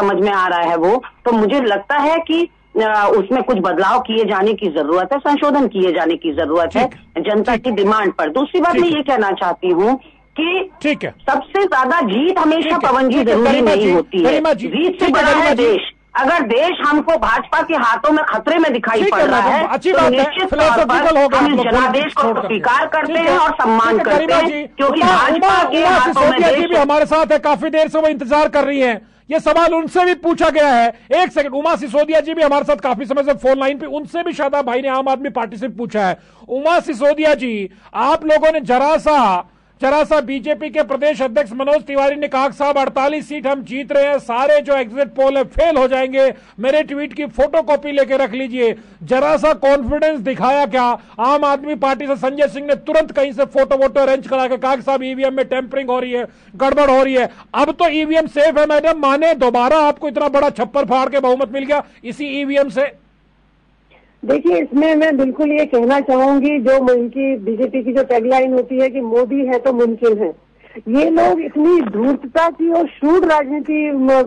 समझ में आ रहा है वो, तो मुझे लगता है कि उसमें कुछ बदलाव किए जाने की जरूरत है, संशोधन किए जाने की जरूरत है जनता की डिमांड पर। दूसरी बात मैं ये कहना चाहती हूँ कि ठीक है, सबसे ज्यादा जीत हमेशा पवन जी जरूरी नहीं होती है, जीत से बड़ा है देश। अगर देश हमको भाजपा के हाथों में खतरे में दिखाई पड़ रहा है तो निश्चित तौर पर हम इस जनादेश को स्वीकार करते हैं और सम्मान करते हैं, क्योंकि भाजपा के हाथों में देश। हमारे साथ है, काफी देर से वो इंतजार कर रही है, ये सवाल उनसे भी पूछा गया है। एक सेकंड, उमा सिसोदिया जी भी हमारे साथ काफी समय से फोन लाइन पे, उनसे भी शादा भाई ने आम आदमी पार्टी से पूछा है। उमा सिसोदिया जी, आप लोगों ने जरा सा जरा सा बीजेपी के प्रदेश अध्यक्ष मनोज तिवारी ने कहा साहब अड़तालीस सीट हम जीत रहे हैं, सारे जो एग्जिट पोल है फेल हो जाएंगे, मेरे ट्वीट की फोटोकॉपी लेके रख लीजिए, जरा सा कॉन्फिडेंस दिखाया क्या? आम आदमी पार्टी से संजय सिंह ने तुरंत कहीं से फोटो वोटो अरेंज करा के कहा साहब ईवीएम में टेम्परिंग हो रही है, गड़बड़ हो रही है, अब तो ईवीएम सेफ है मैडम, माने दोबारा आपको इतना बड़ा छप्पर फाड़ के बहुमत मिल गया इसी ईवीएम से? देखिए, इसमें मैं बिल्कुल ये कहना चाहूंगी, जो उनकी बीजेपी की जो टैगलाइन होती है कि मोदी है तो मुमकिन है, ये लोग इतनी धूर्तता की और शूट राजनीति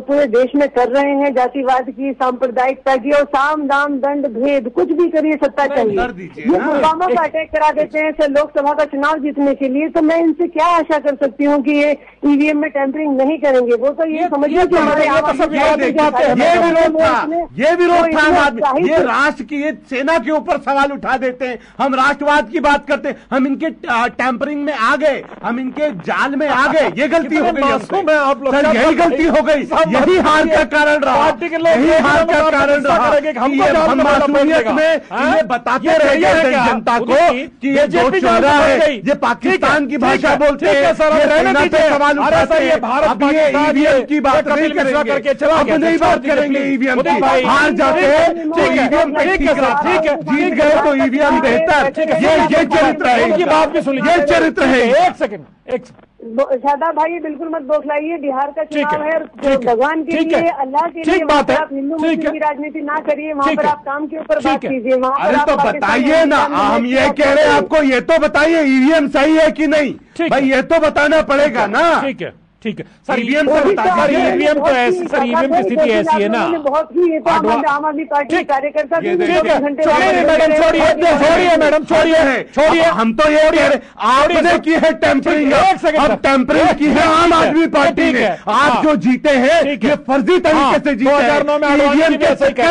पूरे देश में कर रहे हैं, जातिवाद की, सांप्रदायिकता की, और साम दाम दंड भेद कुछ भी करिए सत्ता चाहिए। ये पुलवामा का अटैक करा देते हैं सर लोकसभा का चुनाव जीतने के लिए, तो मैं इनसे क्या आशा कर सकती हूँ कि ये ईवीएम में टेम्परिंग नहीं करेंगे? वो तो ये समझिए कि हमारे ये विरोध था, ये राष्ट्र की सेना के ऊपर सवाल उठा देते हैं, हम राष्ट्रवाद की बात करते हैं, हम इनके टेम्परिंग में आ गए, हम इनके जाल में आ गए, ये गलती हो गई, आप लोग यही गलती हो गई, यही हार का कारण रहा, यही हार का कारण रहा। हम मासूमियत में ये बताते रह गए जनता को कि ये जो चौरा है, ये पाकिस्तान की भाषा बोलते हैं, सवाल उठाते हैं, अब ये ईवीएम की बात नहीं करेंगे, अब नहीं बात करेंगे ईवीएम की, हार जाते हैं तो ईवीएम पे ठीक रहा, जीत गए तो ईवीएम बेहतर, ये चरित्र है, इनकी बात भी सुनिए, ये चरित्र है। एक सेकंड, एक सेकंड शादा भाई, बिल्कुल मत बौखलाइए, बिहार का चुनाव है, है भगवान के लिए, अल्लाह के लिए आप हिंदू मुस्लिम की राजनीति ना करिए, वहाँ पर आप काम के ऊपर बात कीजिए। अरे तो बताइए ना, हम ये कह रहे हैं आपको, ये तो बताइए ईवीएम सही है कि नहीं, भाई ये तो बताना पड़ेगा ना। ठीक है, ठीक है सर, ईवीएम तो ऐसी सर ईवीएम की स्थिति ऐसी है ना, बहुत ही आम आदमी पार्टी कार्यकर्ता मैडम छोड़िए छोड़िए, हम तो ये कह रहे की है टेम्परिंग, अब टेम्परिंग की है आम आदमी पार्टी ने, आप जो जीते हैं ये फर्जी तरीके से जीते हैं, जीते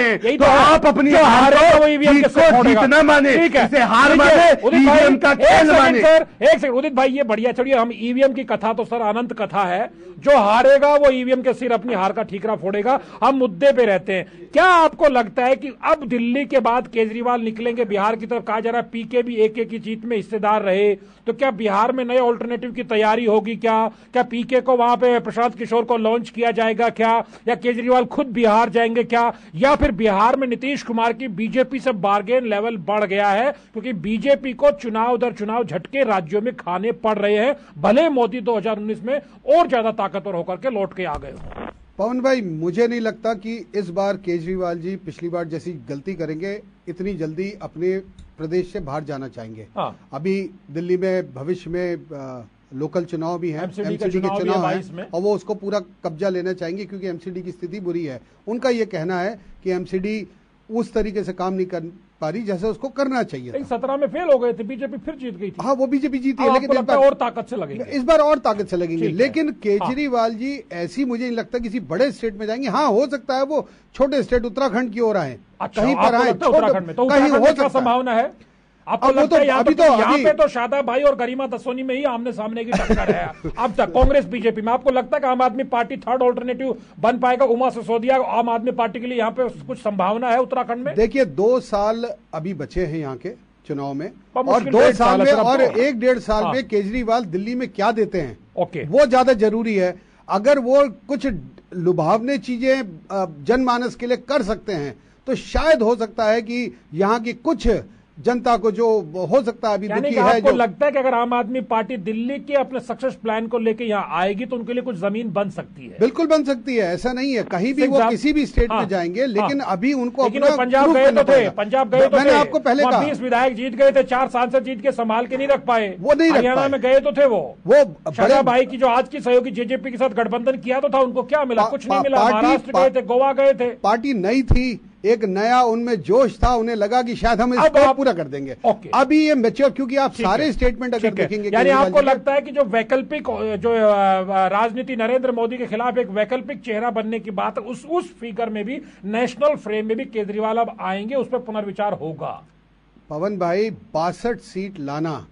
हैं तो आप अपनी हार को जीतना माने, इसे हार माने, ईवीएम का खेल माने। एक सेकंड उदित भाई, ये बढ़िया, छोड़िए हम ईवीएम की कथा तो सर आनंद कथा है, जो हारेगा वो ईवीएम के सिर अपनी हार का ठीकरा फोड़ेगा, हम मुद्दे पे रहते हैं। क्या आपको लगता है कि अब दिल्ली के बाद केजरीवाल निकलेंगे बिहार की तरफ, कहा जा रहा है पीके भी एक एक की जीत में हिस्सेदार रहे, तो क्या बिहार में नए ऑल्टरनेटिव की तैयारी होगी? क्या क्या पीके को वहां पे प्रशांत किशोर को लॉन्च किया जाएगा क्या, या केजरीवाल खुद बिहार जाएंगे क्या, या फिर बिहार में नीतीश कुमार की बीजेपी से बार्गेन लेवल बढ़ गया है, क्योंकि बीजेपी को चुनाव दर चुनाव झटके राज्यों में खाने पड़ रहे हैं, भले मोदी दो हजार उन्नीस में और ज्यादा ताकतवर होकर के लौट के आ गए हो? पवन भाई, मुझे नहीं लगता कि इस बार केजरीवाल जी पिछली बार जैसी गलती करेंगे, इतनी जल्दी अपने प्रदेश से बाहर जाना चाहेंगे। अभी दिल्ली में भविष्य में लोकल चुनाव भी है, एमसीडी के चुनाव, चुनाव है, और वो उसको पूरा कब्जा लेना चाहेंगे क्योंकि एमसीडी की स्थिति बुरी है। उनका ये कहना है कि एमसीडी उस तरीके से काम नहीं कर पा रही जैसे उसको करना चाहिए। सत्रह में फेल हो गए थे, बीजेपी फिर जीत गई थी। हाँ, वो बीजेपी जीती है, लेकिन इस बार और ताकत से लगेंगे, इस बार और ताकत से लगेंगे। लेकिन केजरीवाल जी ऐसी मुझे नहीं लगता किसी बड़े स्टेट में जाएंगे। हाँ, हो सकता है वो छोटे स्टेट उत्तराखंड की ओर आए, कहीं पर आए, उत्तराखंड में कहीं हो सकता है, संभावना है। आपको लगता है यहाँ पे तो, यहाँ पे तो शादाब भाई और गरिमा दसोनी में ही आमने सामने की टक्कर है अब तक कांग्रेस बीजेपी में। आपको लगता है कि आम आदमी पार्टी थर्ड ऑल्टरनेटिव बन पाएगा? उमा सिसोदिया आम आदमी पार्टी के लिए यहाँ पे कुछ संभावना है उत्तराखंड में? देखिए, दो साल अभी बचे हैं यहाँ के चुनाव में, और दो साल में और एक डेढ़ साल में केजरीवाल दिल्ली में क्या देते हैं, ओके, वो ज्यादा जरूरी है। अगर वो कुछ लुभावने चीजें जनमानस के लिए कर सकते हैं तो शायद हो सकता है कि यहाँ की कुछ जनता को जो हो सकता है अभी दुखी है। आपको जो लगता है कि अगर आम आदमी पार्टी दिल्ली के अपने सक्सेस प्लान को लेकर यहाँ आएगी तो उनके लिए कुछ जमीन बन सकती है? बिल्कुल बन सकती है, ऐसा नहीं है। कहीं भी वो किसी भी स्टेट हाँ, में जाएंगे, लेकिन हाँ, अभी उनको पंजाब गए तो थे, पंजाब गए तो मैंने आपको पहले कहा, बीस विधायक जीत गए थे, चार सांसद जीत के संभाल के नहीं रख पाए, वो नहीं। हरियाणा में गए तो थे वो वो शाह भाई की जो आज की सहयोगी जेजेपी के साथ गठबंधन किया तो था, उनको क्या मिला? कुछ नहीं मिला। महाराष्ट्र गए थे, गोवा गए थे, पार्टी नई थी, एक नया उनमें जोश था, उन्हें लगा कि शायद हम इसको पूरा कर देंगे। अभी ये मैच्योर, क्योंकि आप सारे स्टेटमेंट अगर देखेंगे, यानी आपको लगता है कि जो वैकल्पिक जो राजनीति नरेंद्र मोदी के खिलाफ एक वैकल्पिक चेहरा बनने की बात है, उस उस फिगर में भी, नेशनल फ्रेम में भी केजरीवाल अब आएंगे, उस पर पुनर्विचार होगा? पवन भाई, बासठ सीट लाना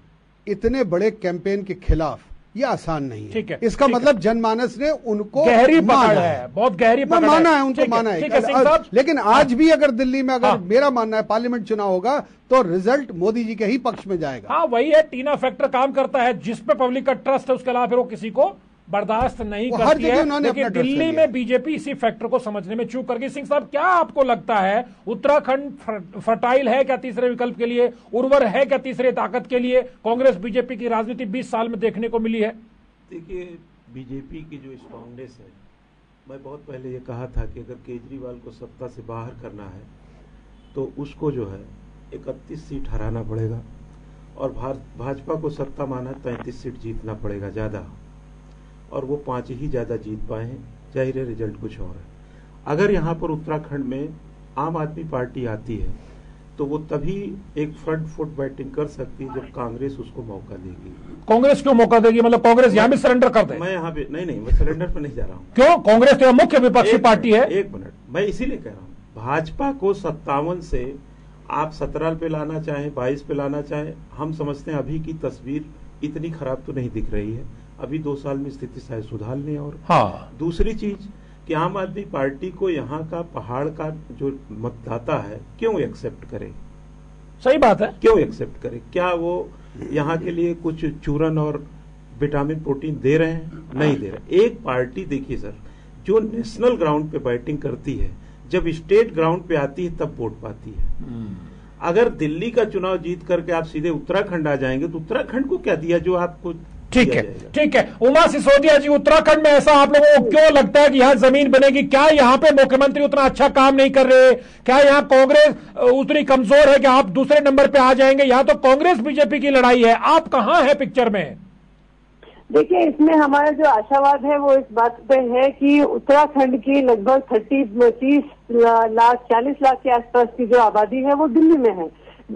इतने बड़े कैंपेन के खिलाफ ये आसान नहीं है। ठीक है, इसका मतलब जनमानस ने उनको गहरी पकड़ है, बहुत गहरी पकड़ माना है, है उनको माना है, है। लेकिन आज भी अगर दिल्ली में, अगर मेरा मानना है पार्लियामेंट चुनाव होगा तो रिजल्ट मोदी जी के ही पक्ष में जाएगा। हाँ, वही है, टीना फैक्टर काम करता है, जिसपे पब्लिक का ट्रस्ट है उसके अलावा फिर वो किसी को बर्दाश्त नहीं करती है। लेकिन दिल्ली में बीजेपी इसी फैक्टर को समझने में चूक करके। सिंह साहब, क्या आपको लगता है उत्तराखंड फर्टाइल है क्या तीसरे विकल्प के लिए, उर्वर है क्या तीसरे ताकत के लिए? कांग्रेस बीजेपी की राजनीति बीस साल में देखने को मिली है। देखिए, बीजेपी की जो स्ट्रांगनेस है, मैं बहुत पहले ये कहा था कि अगर केजरीवाल को सत्ता से बाहर करना है तो उसको जो है इकतीस सीट हराना पड़ेगा और भाजपा को सत्ता माना तैंतीस सीट जीतना पड़ेगा ज्यादा, और वो पांच ही ज़्यादा जीत पाए हैं, जाहिर है रिजल्ट कुछ और है। अगर यहाँ पर उत्तराखंड में आम आदमी पार्टी आती है तो वो तभी एक फ्रंट फुट बैटिंग कर सकती है जब कांग्रेस उसको मौका देगी। कांग्रेस क्यों मौका देगी? मतलब कांग्रेस यहाँ भी सरेंडर कर दे? मैं यहाँ पे नहीं, नहीं, मैं सरेंडर पर नहीं जा रहा हूँ। क्यों? कांग्रेस तो मुख्य विपक्षी पार्टी है। एक मिनट, मैं इसीलिए कह रहा हूँ, भाजपा को सत्तावन से आप सत्रह पे लाना चाहे, बाईस पे लाना चाहे, हम समझते हैं अभी की तस्वीर इतनी खराब तो नहीं दिख रही है। अभी दो साल में स्थिति शायद सुधार लें। और हाँ। दूसरी चीज कि आम आदमी पार्टी को यहाँ का पहाड़ का जो मतदाता है क्यों एक्सेप्ट करे? सही बात है, क्यों एक्सेप्ट करे? क्या वो यहाँ के लिए कुछ चूरन और विटामिन प्रोटीन दे रहे हैं? नहीं दे रहे। एक पार्टी देखिए सर, जो नेशनल ग्राउंड पे बैटिंग करती है, जब स्टेट ग्राउंड पे आती है तब वोट पाती है। अगर दिल्ली का चुनाव जीत करके आप सीधे उत्तराखंड आ जाएंगे तो उत्तराखंड को क्या दिया जो आपको? ठीक है, ठीक है। उमा सिसोदिया जी, उत्तराखंड में ऐसा आप लोगों को क्यों लगता है कि यहाँ जमीन बनेगी? क्या यहाँ पे मुख्यमंत्री उतना अच्छा काम नहीं कर रहे? क्या यहाँ कांग्रेस उतनी कमजोर है कि आप दूसरे नंबर पे आ जाएंगे? यहाँ तो कांग्रेस बीजेपी की लड़ाई है, आप कहाँ है पिक्चर में? देखिए, इसमें हमारा जो आशावाद है वो इस बात पे है कि उत्तराखंड की लगभग थर्टी तीस लाख चालीस लाख के आसपास की जो आबादी है वो दिल्ली में है।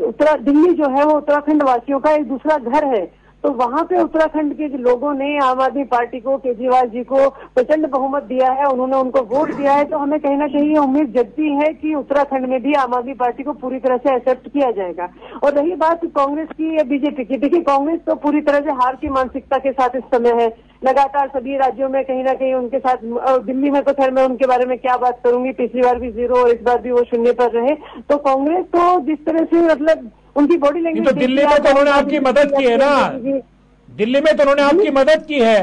उत्तरा दिल्ली जो है वो उत्तराखंड वासियों का एक दूसरा घर है, तो वहाँ पे उत्तराखंड के लोगों ने आम आदमी पार्टी को, केजरीवाल जी को प्रचंड बहुमत दिया है, उन्होंने उनको वोट दिया है। तो हमें कहीं ना कहीं ये उम्मीद जगती है कि उत्तराखंड में भी आम आदमी पार्टी को पूरी तरह से एक्सेप्ट किया जाएगा। और रही बात कांग्रेस की या बीजेपी की, देखिए कांग्रेस तो पूरी तरह से हार की मानसिकता के साथ इस समय है। लगातार सभी राज्यों में कहीं ना कहीं उनके साथ, और दिल्ली में तो खैर मैं उनके बारे में क्या बात करूंगी, पिछली बार भी जीरो और इस बार भी वो शून्य पर रहे। तो कांग्रेस तो जिस तरह से, मतलब उनकी बॉडी लैंग्वेज, तो दिल्ली में तो उन्होंने आपकी मदद की है ना, दिल्ली में तो उन्होंने आपकी मदद की है।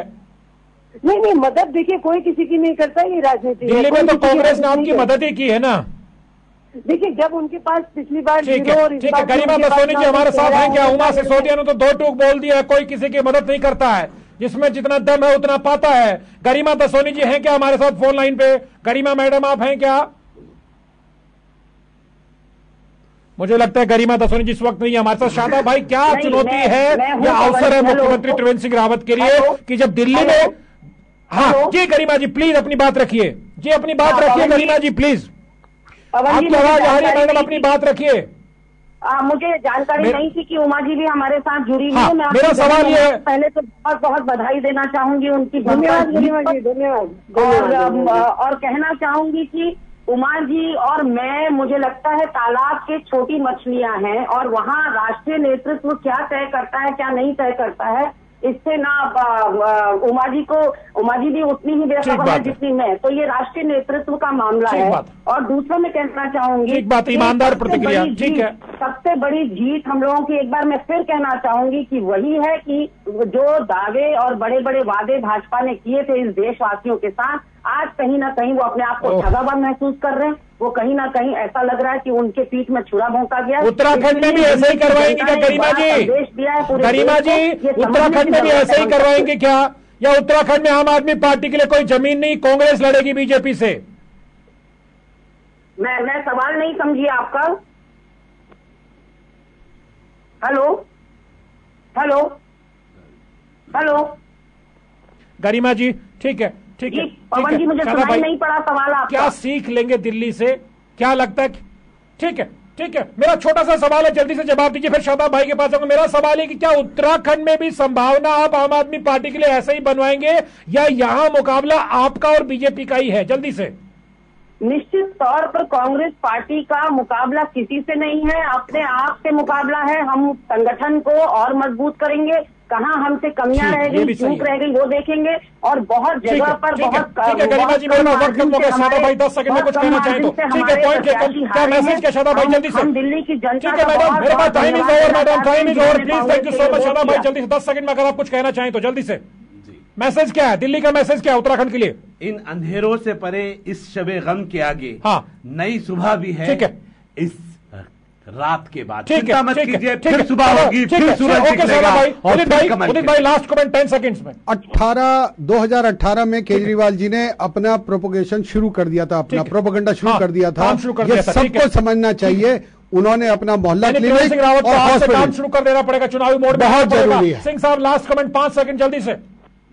नहीं नहीं, मदद देखिए कोई किसी की नहीं करता, ये राजनीति। दिल्ली में तो कांग्रेस ने आपकी मदद ही की है ना। देखिए, जब उनके पास पिछली बार, ठीक है ठीक है, गरिमा दसोनी जी हमारे साथ हैं। क्या उमा सिसोदिया ने तो दो टूक बोल दिया, कोई किसी की मदद नहीं करता है। जिसमें जितना दम है उतना पाता है। गरिमा दसोनी जी हैं क्या हमारे साथ फोन लाइन पे? गरिमा मैडम आप हैं क्या? मुझे लगता है गरिमा दसोनी जी इस वक्त नहीं है हमारे साथ। शादाब भाई, क्या चुनौती है या अवसर है मुख्यमंत्री त्रिवेंद्र सिंह रावत के लिए कि जब दिल्ली में? हाँ जी गरिमा जी प्लीज अपनी बात रखिए, जी अपनी बात रखिए गरिमा जी प्लीज, आपकी आवाज आ रही है मैडम, अपनी बात रखिए। आ, मुझे जानकारी नहीं थी कि उमा जी भी हमारे साथ जुड़ी हुई। हाँ, मैं मेरा सवाल ये है, पहले तो बहुत बहुत बधाई देना चाहूंगी उनकी, धन्यवाद धन्यवाद। और, और कहना चाहूंगी कि उमा जी और मैं, मुझे लगता है तालाब के छोटी मछलियां हैं और वहाँ राष्ट्रीय नेतृत्व क्या तय करता है क्या नहीं तय करता है, इससे ना उमा जी को, उमा जी भी उतनी ही बेखबर है जितनी मैं, तो ये राष्ट्रीय नेतृत्व का मामला है। और दूसरा मैं कहना चाहूंगी, बात ईमानदार प्रतिक्रिया, ठीक है, सबसे बड़ी जीत हम लोगों की, एक बार मैं फिर कहना चाहूंगी कि वही है कि जो दावे और बड़े बड़े वादे भाजपा ने किए थे इस देशवासियों के साथ, आज कहीं ना कहीं वो अपने आप को ठगा हुआ महसूस कर रहे हैं। वो कहीं ना कहीं ऐसा लग रहा है कि उनके पीठ में छुरा भोंका गया। उत्तराखंड में भी ऐसा ही करवाएंगे क्या गरिमा जी? गरिमा जी उत्तराखंड में भी ऐसा ही करवाएंगे क्या, या उत्तराखंड में आम आदमी पार्टी के लिए कोई जमीन नहीं, कांग्रेस लड़ेगी बीजेपी से? मैं मैं सवाल नहीं समझी आपका। Hello hello hello Garima ji, ठीक है ठीक है पवन जी, मुझे सुनाई नहीं पड़ा सवाल आपका। क्या सीख लेंगे दिल्ली से, क्या लगता है? ठीक है ठीक है, मेरा छोटा सा सवाल है, जल्दी से जवाब दीजिए, फिर शादाब भाई के पास आऊंगा। मेरा सवाल है कि क्या उत्तराखंड में भी संभावना आप आम आदमी पार्टी के लिए ऐसे ही बनवाएंगे, या यहाँ मुकाबला आपका और बीजेपी का ही है? जल्दी से। निश्चित तौर पर कांग्रेस पार्टी का मुकाबला किसी से नहीं है, अपने आप से मुकाबला है। हम संगठन को और मजबूत करेंगे, कहाँ हमसे कमियां रह गई, चूक रह गई वो देखेंगे, और बहुत जगह पर बहुत गरिमा जी मेरा वक्त खत्म हो गया। शादाब भाई दस सेकंड में कुछ कहना चाहे तो, ठीक है, पॉइंट क्या मैसेज क्या शादाब भाई जल्दी से? दिल्ली की जनता, ठीक है मैडम, मेरे पास time is over madam, time is over, please, thank you so much. Shadab भाई जल्दी से दस सेकंड में अगर आप कुछ कहना चाहें तो जल्दी से, मैसेज क्या है दिल्ली का, मैसेज क्या है उत्तराखंड के लिए? इन अंधेरों से परे, इस शबे गम के आगे हाँ नई सुबह भी है, ठीक है, इस रात के बाद चिंता मत कीजिए, फिर सुबह होगी, फिर सूरज निकलेगा। उदित भाई, उदित भाई लास्ट कमेंट टेन सेकंड्स में। अठारह दो हज़ार अठारह में केजरीवाल जी ने अपना प्रोपोगेशन शुरू कर दिया था, अपना प्रोपोगंडा शुरू कर दिया था, ये सबको समझना चाहिए। उन्होंने अपना मोहल्ला क्लिनिक और हॉस्पिटल काम शुरू कर देना पड़ेगा चुनावी मोड में, बहुत जरूरी है। सिंह साहब लास्ट कमेंट पांच सेकंड जल्दी से।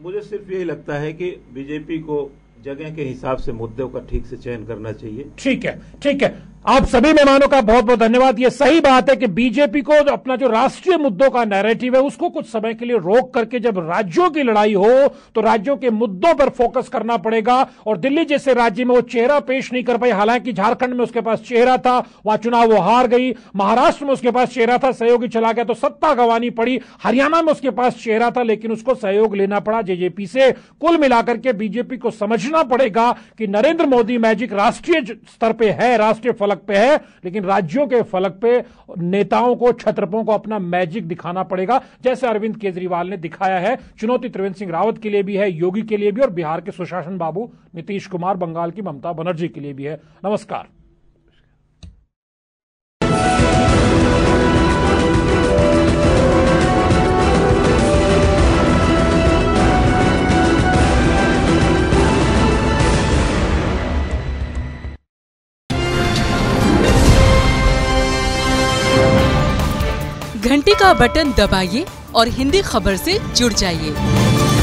मुझे सिर्फ यही लगता है कि बीजेपी को जगह के हिसाब से मुद्दों का ठीक से चयन करना चाहिए। ठीक है ठीक है, आप सभी मेहमानों का बहुत बहुत धन्यवाद। ये सही बात है कि बीजेपी को अपना जो राष्ट्रीय मुद्दों का नैरेटिव है उसको कुछ समय के लिए रोक करके जब राज्यों की लड़ाई हो तो राज्यों के मुद्दों पर फोकस करना पड़ेगा, और दिल्ली जैसे राज्य में वो चेहरा पेश नहीं कर पाई। हालांकि झारखंड में उसके पास चेहरा था, वहां चुनाव वो हार गई, महाराष्ट्र में उसके पास चेहरा था, सहयोगी चला गया तो सत्ता गंवानी पड़ी, हरियाणा में उसके पास चेहरा था लेकिन उसको सहयोग लेना पड़ा जेजेपी से। कुल मिलाकर के बीजेपी को समझना पड़ेगा कि नरेंद्र मोदी मैजिक राष्ट्रीय स्तर पर है, राष्ट्रीय पे है, लेकिन राज्यों के फलक पे नेताओं को, छत्रपों को अपना मैजिक दिखाना पड़ेगा, जैसे अरविंद केजरीवाल ने दिखाया है। चुनौती त्रिवेंद्र सिंह रावत के लिए भी है, योगी के लिए भी, और बिहार के सुशासन बाबू नीतीश कुमार, बंगाल की ममता बनर्जी के लिए भी है। नमस्कार। घंटी का बटन दबाइए और हिंदी खबर से जुड़ जाइए।